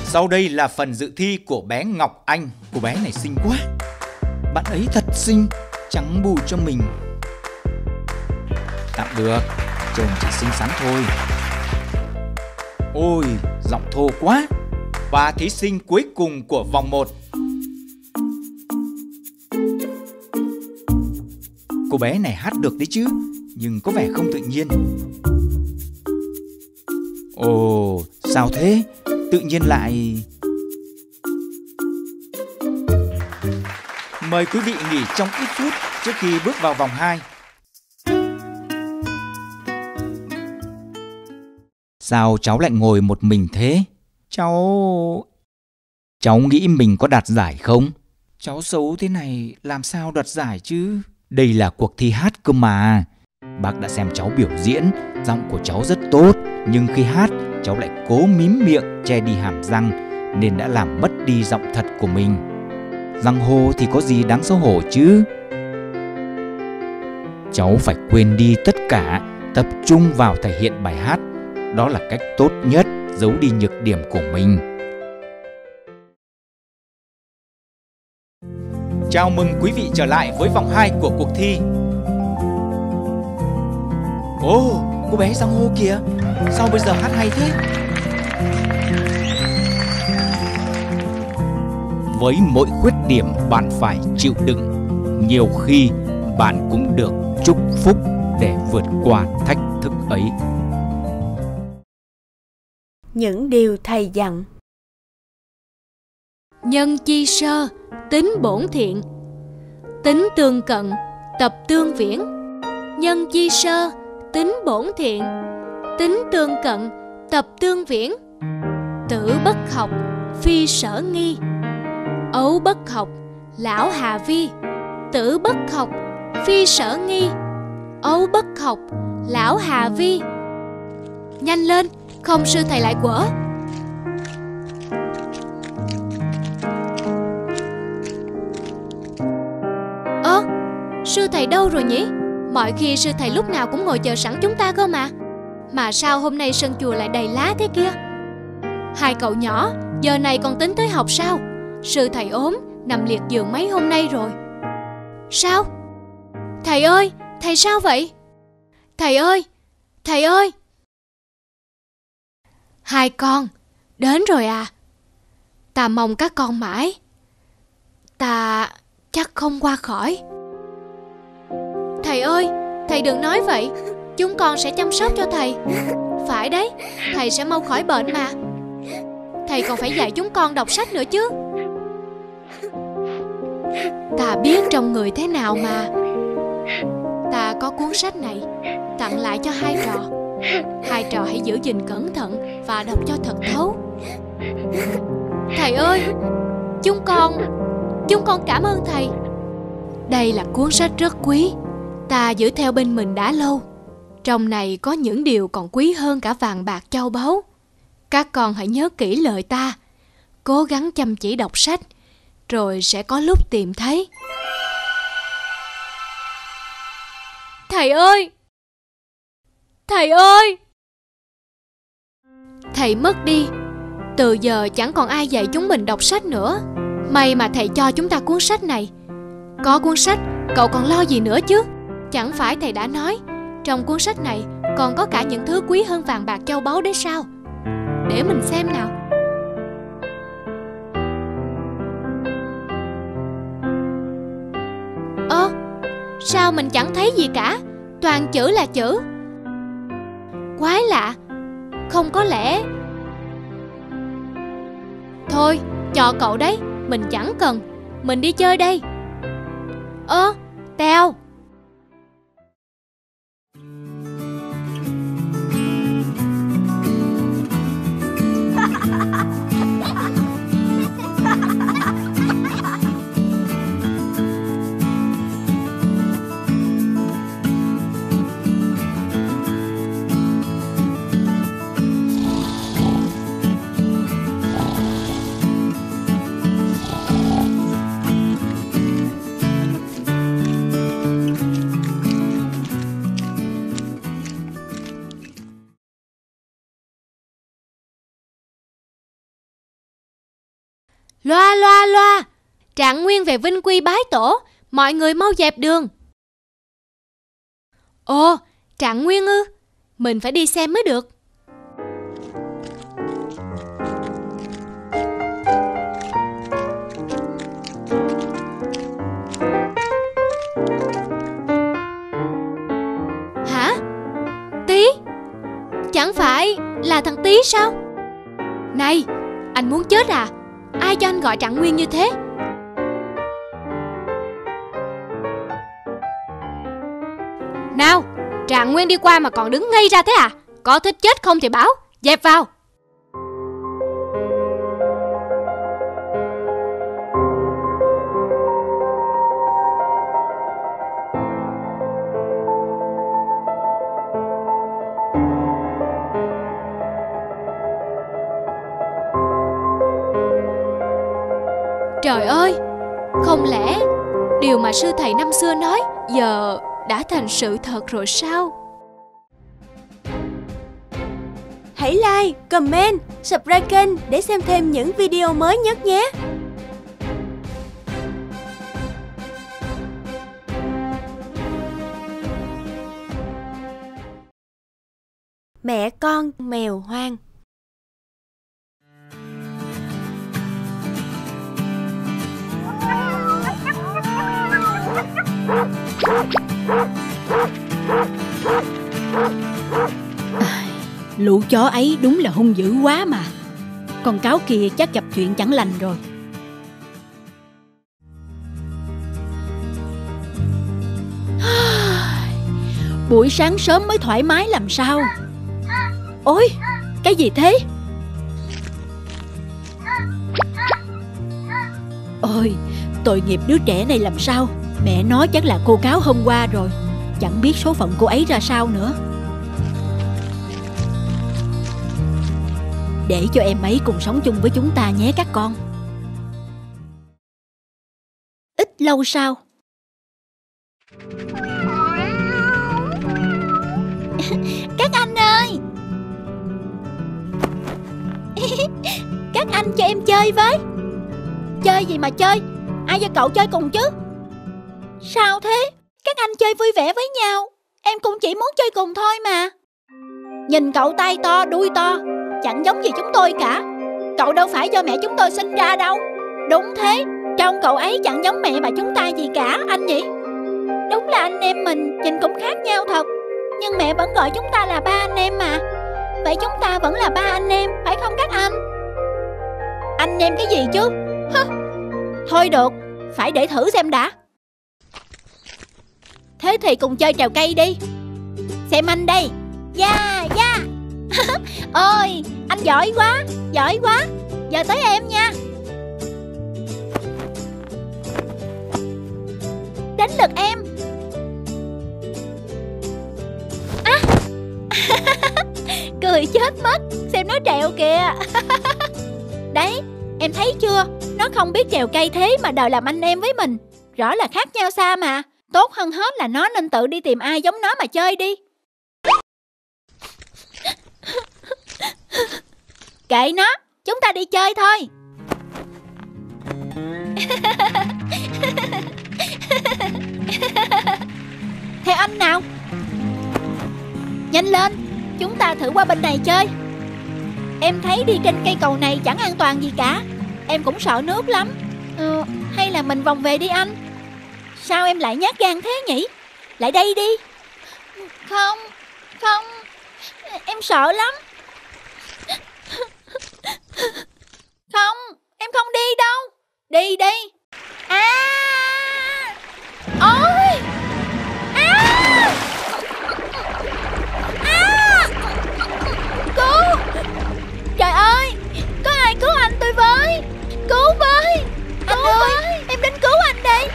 Sau đây là phần dự thi của bé Ngọc Anh. Cô bé này xinh quá. Bạn ấy thật xinh, trắng bù cho mình. Tạm được, chồng chỉ xinh xắn thôi. Ôi, giọng thô quá. Và thí sinh cuối cùng của vòng một. Cô bé này hát được đấy chứ, nhưng có vẻ không tự nhiên. Ồ, sao thế? Tự nhiên lại... Mời quý vị nghỉ trong ít phút trước khi bước vào vòng hai. Sao cháu lại ngồi một mình thế? Cháu... Cháu nghĩ mình có đạt giải không? Cháu xấu thế này làm sao đoạt giải chứ? Đây là cuộc thi hát cơ mà. Bác đã xem cháu biểu diễn, giọng của cháu rất tốt. Nhưng khi hát, cháu lại cố mím miệng che đi hàm răng, nên đã làm mất đi giọng thật của mình. Răng hô thì có gì đáng xấu hổ chứ? Cháu phải quên đi tất cả, tập trung vào thể hiện bài hát. Đó là cách tốt nhất giấu đi nhược điểm của mình. Chào mừng quý vị trở lại với vòng hai của cuộc thi. Ô, oh, cô bé răng hô kìa. Sao bây giờ hát hay thế? Với mỗi khuyết điểm bạn phải chịu đựng. Nhiều khi bạn cũng được chúc phúc để vượt qua thách thức ấy. Những điều thầy dặn. Nhân chi sơ, tính bổn thiện. Tính tương cận, tập tương viễn. Nhân chi sơ, tính bổn thiện. Tính tương cận, tập tương viễn. Tử bất học, phi sở nghi. Ấu bất học, lão hà vi. Tử bất học, phi sở nghi. Ấu bất học, lão hà vi. Nhanh lên, không sư thầy lại quở. Ơ, sư thầy đâu rồi nhỉ? Mọi khi sư thầy lúc nào cũng ngồi chờ sẵn chúng ta cơ mà. Mà sao hôm nay sân chùa lại đầy lá thế kia? Hai cậu nhỏ, giờ này còn tính tới học sao? Sư thầy ốm, nằm liệt giường mấy hôm nay rồi. Sao? Thầy ơi, thầy sao vậy? Thầy ơi, thầy ơi. Hai con, đến rồi à? Ta mong các con mãi. Ta chắc không qua khỏi. Thầy ơi, thầy đừng nói vậy. Chúng con sẽ chăm sóc cho thầy. Phải đấy, thầy sẽ mau khỏi bệnh mà. Thầy còn phải dạy chúng con đọc sách nữa chứ. Ta biết trong người thế nào mà. Ta có cuốn sách này, tặng lại cho hai trò. Hai trò hãy giữ gìn cẩn thận và đọc cho thật thấu. Thầy ơi, chúng con, chúng con cảm ơn thầy. Đây là cuốn sách rất quý, ta giữ theo bên mình đã lâu. Trong này có những điều còn quý hơn cả vàng bạc châu báu. Các con hãy nhớ kỹ lời ta, cố gắng chăm chỉ đọc sách, rồi sẽ có lúc tìm thấy. Thầy ơi! Thầy ơi! Thầy mất đi, từ giờ chẳng còn ai dạy chúng mình đọc sách nữa. May mà thầy cho chúng ta cuốn sách này. Có cuốn sách, cậu còn lo gì nữa chứ? Chẳng phải thầy đã nói, trong cuốn sách này còn có cả những thứ quý hơn vàng bạc châu báu đấy sao? Để mình xem nào. Ơ, sao mình chẳng thấy gì cả? Toàn chữ là chữ. Quái lạ. Không có lẽ... Thôi, cho cậu đấy. Mình chẳng cần. Mình đi chơi đây. Ơ, Tèo. Loa loa loa, Trạng Nguyên về Vinh Quy bái tổ, mọi người mau dẹp đường. Ồ, Trạng Nguyên ư? Mình phải đi xem mới được. chẳng phải là thằng Tý sao? Này, anh muốn chết à? Ai cho anh gọi Trạng Nguyên như thế? Nào, Trạng Nguyên đi qua mà còn đứng ngay ra thế à? Có thích chết không thì báo, dẹp vào. Trời ơi, không lẽ điều mà sư thầy năm xưa nói giờ đã thành sự thật rồi sao? Hãy like, comment, subscribe kênh để xem thêm những video mới nhất nhé! Mẹ con mèo hoang. Lũ chó ấy đúng là hung dữ quá mà. Con cáo kia chắc gặp chuyện chẳng lành rồi. Buổi sáng sớm mới thoải mái làm sao. Ôi, cái gì thế? Ôi, tội nghiệp đứa trẻ này làm sao. Mẹ nó chắc là cô cáo hôm qua rồi. Chẳng biết số phận cô ấy ra sao nữa. Để cho em ấy cùng sống chung với chúng ta nhé các con. Ít lâu sau. Các anh ơi, các anh cho em chơi với. Chơi gì mà chơi? Ai cho cậu chơi cùng chứ? Sao thế? Các anh chơi vui vẻ với nhau. Em cũng chỉ muốn chơi cùng thôi mà. Nhìn cậu tay to đuôi to, chẳng giống gì chúng tôi cả. Cậu đâu phải do mẹ chúng tôi sinh ra đâu. Đúng thế, trông cậu ấy chẳng giống mẹ bà chúng ta gì cả anh nhỉ. Đúng là anh em mình nhìn cũng khác nhau thật. Nhưng mẹ vẫn gọi chúng ta là ba anh em mà. Vậy chúng ta vẫn là ba anh em, phải không các anh? Anh em cái gì chứ? Hứ. Thôi được, phải để thử xem đã. Thế thì cùng chơi trèo cây đi. Xem anh đây. Yeah, yeah. Ôi, anh giỏi quá, giỏi quá. Giờ tới em nha. Đến lượt em. À. Cười chết mất. Xem nó trèo kìa. Đấy, em thấy chưa? Nó không biết trèo cây thế mà đòi làm anh em với mình. Rõ là khác nhau xa mà. Tốt hơn hết là nó nên tự đi tìm ai giống nó mà chơi đi. Kệ nó, chúng ta đi chơi thôi. Theo anh nào. Nhanh lên, chúng ta thử qua bên này chơi. Em thấy đi trên cây cầu này chẳng an toàn gì cả. Em cũng sợ nước lắm. Ừ, hay là mình vòng về đi anh. Sao em lại nhát gan thế nhỉ? Lại đây đi. Không, không, em sợ lắm. Không, em không đi đâu. Đi đi. À! Ôi! À! À! Cứu! Trời ơi, có ai cứu anh tôi với. Cứu với. Cứu anh ơi, với. Em đến cứu anh đi.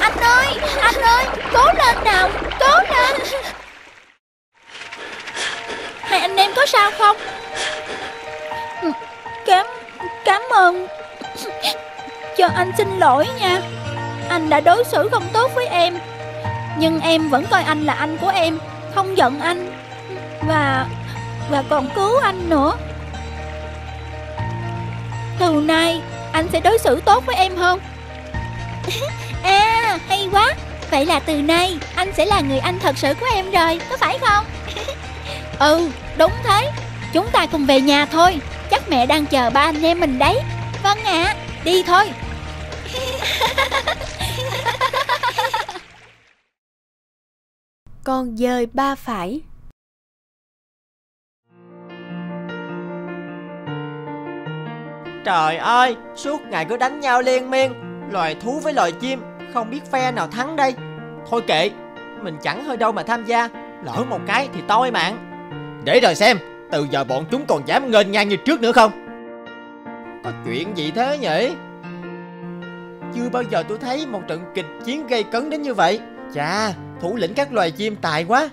Anh ơi, anh ơi, cố lên nào, cố lên. Này anh em có sao không? Cảm, cảm ơn. Cho anh xin lỗi nha. Anh đã đối xử không tốt với em. Nhưng em vẫn coi anh là anh của em. Không giận anh. Và, và còn cứu anh nữa. Từ nay anh sẽ đối xử tốt với em hơn. À, hay quá. Vậy là từ nay anh sẽ là người anh thật sự của em rồi. Có phải không? Ừ, đúng thế. Chúng ta cùng về nhà thôi. Chắc mẹ đang chờ ba anh em mình đấy. Vâng ạ, à, đi thôi. Con dơi ba phải. Trời ơi, suốt ngày cứ đánh nhau liên miên, loài thú với loài chim, không biết phe nào thắng đây. Thôi kệ, mình chẳng hơi đâu mà tham gia, lỡ một cái thì toi mạng. Để rồi xem, từ giờ bọn chúng còn dám nghênh ngang như trước nữa không. Có chuyện gì thế nhỉ? Chưa bao giờ tôi thấy một trận kịch chiến gây cấn đến như vậy. Chà, thủ lĩnh các loài chim tài quá.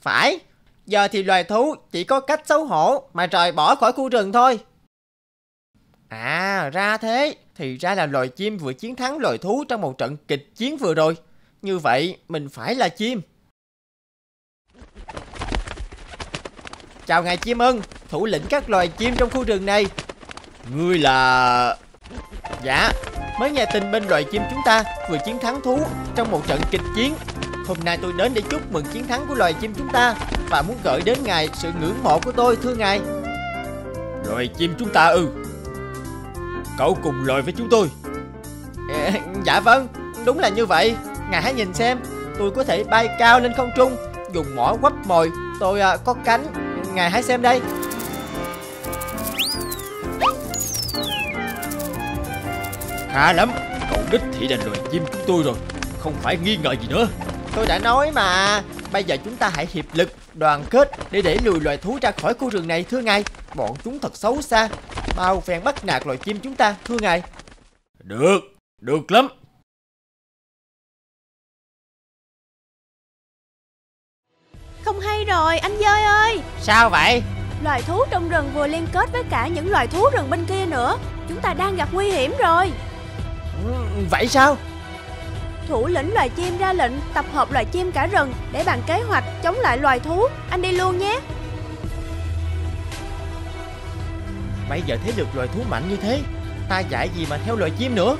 Phải, giờ thì loài thú chỉ có cách xấu hổ mà rời bỏ khỏi khu rừng thôi. À, ra thế. Thì ra là loài chim vừa chiến thắng loài thú trong một trận kịch chiến vừa rồi. Như vậy mình phải là chim. Chào ngài chim ưng, thủ lĩnh các loài chim trong khu rừng này. Ngươi là... Dạ, mới nghe tin bên loài chim chúng ta vừa chiến thắng thú trong một trận kịch chiến. Hôm nay tôi đến để chúc mừng chiến thắng của loài chim chúng ta và muốn gửi đến ngài sự ngưỡng mộ của tôi, thưa ngài. Loài chim chúng ta ư? Cậu cùng loài với chúng tôi? À, dạ vâng, đúng là như vậy. Ngài hãy nhìn xem, tôi có thể bay cao lên không trung, dùng mỏ quắp mồi, tôi à, có cánh. Ngài hãy xem đây. Khá lắm, cậu đích thị là loài chim chúng tôi rồi, không phải nghi ngờ gì nữa. Tôi đã nói mà, bây giờ chúng ta hãy hiệp lực, đoàn kết để đẩy lùi loài thú ra khỏi khu rừng này, thưa ngài. Bọn chúng thật xấu xa, bao phen bắt nạt loài chim chúng ta, thưa ngài. Được, được lắm. Không hay rồi, anh dơi ơi. Sao vậy? Loài thú trong rừng vừa liên kết với cả những loài thú rừng bên kia nữa. Chúng ta đang gặp nguy hiểm rồi. Ừ, vậy sao? Thủ lĩnh loài chim ra lệnh tập hợp loài chim cả rừng để bàn kế hoạch chống lại loài thú. Anh đi luôn nhé. Bây giờ thế lực loài thú mạnh như thế, ta dạy gì mà theo loài chim nữa.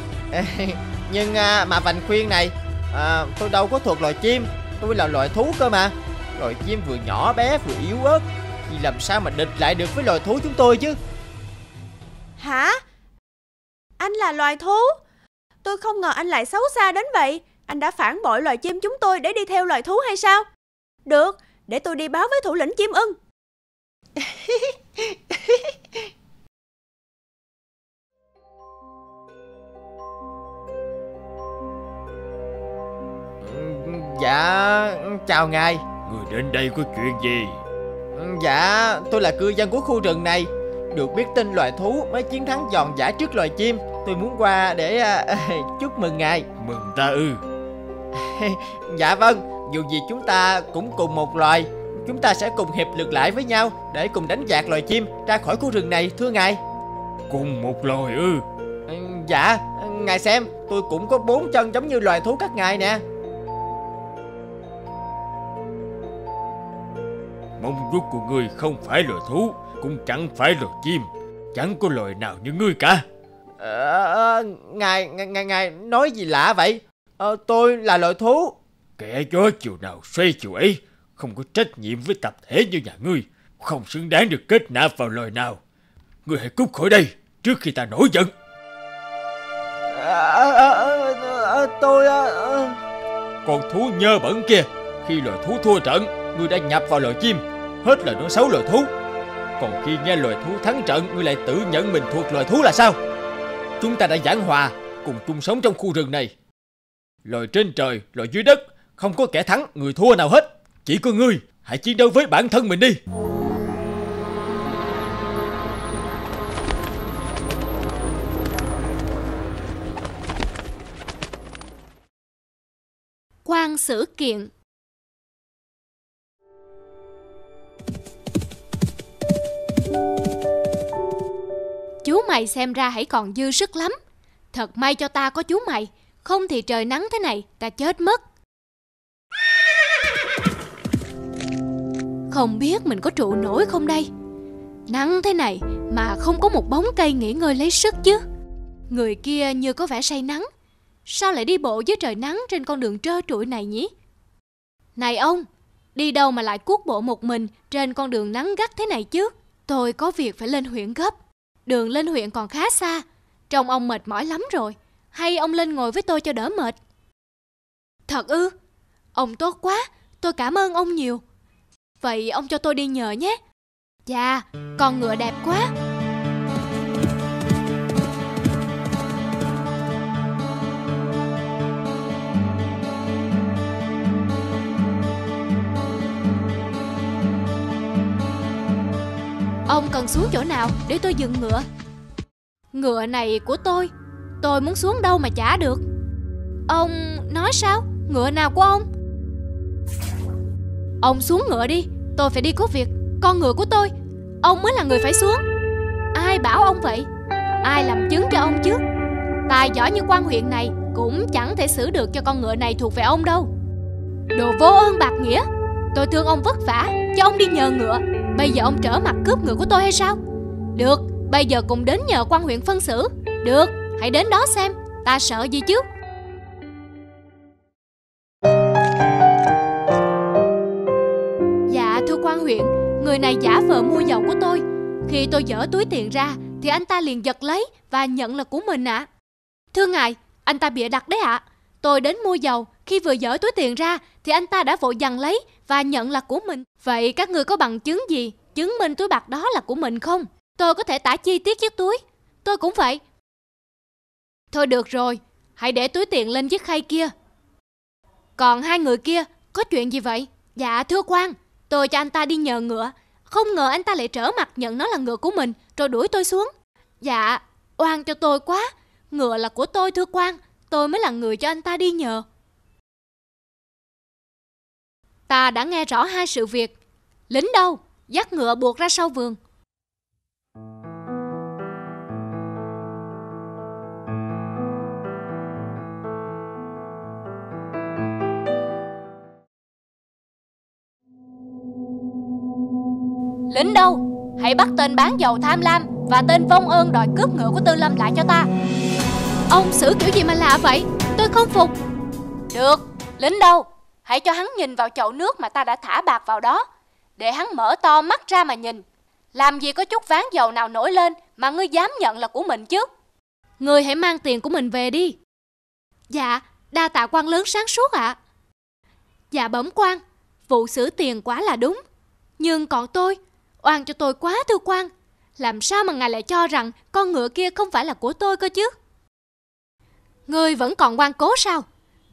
Nhưng mà vành khuyên này, à, tôi đâu có thuộc loài chim, tôi là loài thú cơ mà. Loài chim vừa nhỏ bé vừa yếu ớt, thì làm sao mà địch lại được với loài thú chúng tôi chứ? Hả? Anh là loài thú? Tôi không ngờ anh lại xấu xa đến vậy. Anh đã phản bội loài chim chúng tôi để đi theo loài thú hay sao? Được, để tôi đi báo với thủ lĩnh chim ưng. Dạ, chào ngài. Người đến đây có chuyện gì? Dạ, tôi là cư dân của khu rừng này. Được biết tin loài thú mới chiến thắng giòn giã trước loài chim. Tôi muốn qua để uh, chúc mừng ngài. Mừng ta ư? Dạ vâng, dù gì chúng ta cũng cùng một loài. Chúng ta sẽ cùng hiệp lực lại với nhau để cùng đánh dạt loài chim ra khỏi khu rừng này, thưa ngài. Cùng một loài ư? Dạ, ngài xem, tôi cũng có bốn chân giống như loài thú các ngài nè. Mong ước của ngươi không phải loài thú, cũng chẳng phải loài chim, chẳng có loài nào như ngươi cả. Ờ, ngài, ngài, ngài nói gì lạ vậy? Ờ, tôi là loài thú. Kẻ gió chiều nào xoay chiều ấy, không có trách nhiệm với tập thể như nhà ngươi, không xứng đáng được kết nạp vào loài nào. Ngươi hãy cút khỏi đây trước khi ta nổi giận. Ờ, ờ, ờ, tôi... Ờ... Con thú nhơ bẩn kia, khi loài thú thua trận, ngươi đã nhập vào loài chim, hết lời nói xấu loài thú. Còn khi nghe loài thú thắng trận, ngươi lại tự nhận mình thuộc loài thú là sao? Chúng ta đã giảng hòa, cùng chung sống trong khu rừng này. Loài trên trời, loài dưới đất, không có kẻ thắng, người thua nào hết. Chỉ có ngươi, hãy chiến đấu với bản thân mình đi. Quan xử kiện. Chú mày xem ra hãy còn dư sức lắm. Thật may cho ta có chú mày, không thì trời nắng thế này ta chết mất. Không biết mình có trụ nổi không đây. Nắng thế này mà không có một bóng cây nghỉ ngơi lấy sức chứ. Người kia như có vẻ say nắng, sao lại đi bộ dưới trời nắng trên con đường trơ trụi này nhỉ? Này ông, đi đâu mà lại cuốc bộ một mình trên con đường nắng gắt thế này chứ? Tôi có việc phải lên huyện gấp. Đường lên huyện còn khá xa, trông ông mệt mỏi lắm rồi. Hay ông lên ngồi với tôi cho đỡ mệt. Thật ư? Ông tốt quá, tôi cảm ơn ông nhiều. Vậy ông cho tôi đi nhờ nhé. Chà, con ngựa đẹp quá. Ông cần xuống chỗ nào để tôi dừng ngựa? Ngựa này của tôi, tôi muốn xuống đâu mà chả được. Ông nói sao? Ngựa nào của ông? Ông xuống ngựa đi, tôi phải đi có việc. Con ngựa của tôi, ông mới là người phải xuống. Ai bảo ông vậy? Ai làm chứng cho ông chứ? Tài giỏi như quan huyện này cũng chẳng thể xử được cho con ngựa này thuộc về ông đâu. Đồ vô ơn bạc nghĩa. Tôi thương ông vất vả, cho ông đi nhờ ngựa. Bây giờ ông trở mặt cướp ngựa của tôi hay sao? Được, bây giờ cùng đến nhờ quan huyện phân xử. Được, hãy đến đó xem, ta sợ gì chứ. Dạ thưa quan huyện, người này giả vờ mua dầu của tôi. Khi tôi dở túi tiền ra thì anh ta liền giật lấy và nhận là của mình ạ. À. Thưa ngài, anh ta bịa đặt đấy ạ. À. Tôi đến mua dầu, khi vừa dở túi tiền ra thì anh ta đã vội giằng lấy và nhận là của mình. Vậy các ngươi có bằng chứng gì chứng minh túi bạc đó là của mình không? Tôi có thể tả chi tiết chiếc túi. Tôi cũng vậy. Thôi được rồi, hãy để túi tiền lên chiếc khay kia. Còn hai người kia, có chuyện gì vậy? Dạ thưa quan, tôi cho anh ta đi nhờ ngựa. Không ngờ anh ta lại trở mặt nhận nó là ngựa của mình rồi đuổi tôi xuống. Dạ, oan cho tôi quá. Ngựa là của tôi thưa quan, tôi mới là người cho anh ta đi nhờ. Ta đã nghe rõ hai sự việc. Lính đâu? Dắt ngựa buộc ra sau vườn. Lính đâu? Hãy bắt tên bán dầu tham lam và tên vong ơn đòi cướp ngựa của Tư Lâm lại cho ta. Ông xử kiểu gì mà lạ vậy? Tôi không phục. Được, lính đâu? Hãy cho hắn nhìn vào chậu nước mà ta đã thả bạc vào đó, để hắn mở to mắt ra mà nhìn. Làm gì có chút ván dầu nào nổi lên mà ngươi dám nhận là của mình chứ? Ngươi hãy mang tiền của mình về đi. Dạ, đa tạ quan lớn sáng suốt ạ. À. Dạ bẩm quan, vụ xử tiền quá là đúng. Nhưng còn tôi, oan cho tôi quá thưa quan. Làm sao mà ngài lại cho rằng con ngựa kia không phải là của tôi cơ chứ? Ngươi vẫn còn ngoan cố sao?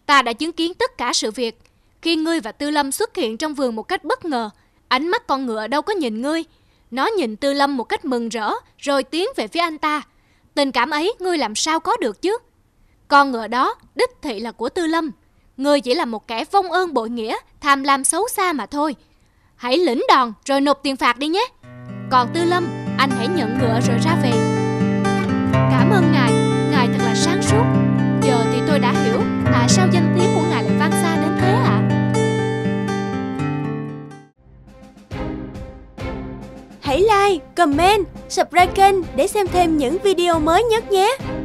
Ta đã chứng kiến tất cả sự việc. Khi ngươi và Tư Lâm xuất hiện trong vườn một cách bất ngờ, ánh mắt con ngựa đâu có nhìn ngươi. Nó nhìn Tư Lâm một cách mừng rỡ, rồi tiến về phía anh ta. Tình cảm ấy ngươi làm sao có được chứ? Con ngựa đó đích thị là của Tư Lâm. Ngươi chỉ là một kẻ vong ơn bội nghĩa, tham lam xấu xa mà thôi. Hãy lĩnh đòn rồi nộp tiền phạt đi nhé. Còn Tư Lâm, anh hãy nhận ngựa rồi ra về. Cảm ơn ngài, ngài thật là sáng suốt. Giờ thì tôi đã hiểu tại sao danh tiếng của ngài lại vang xa đến thế ạ. À? Hãy like, comment, subscribe kênh để xem thêm những video mới nhất nhé.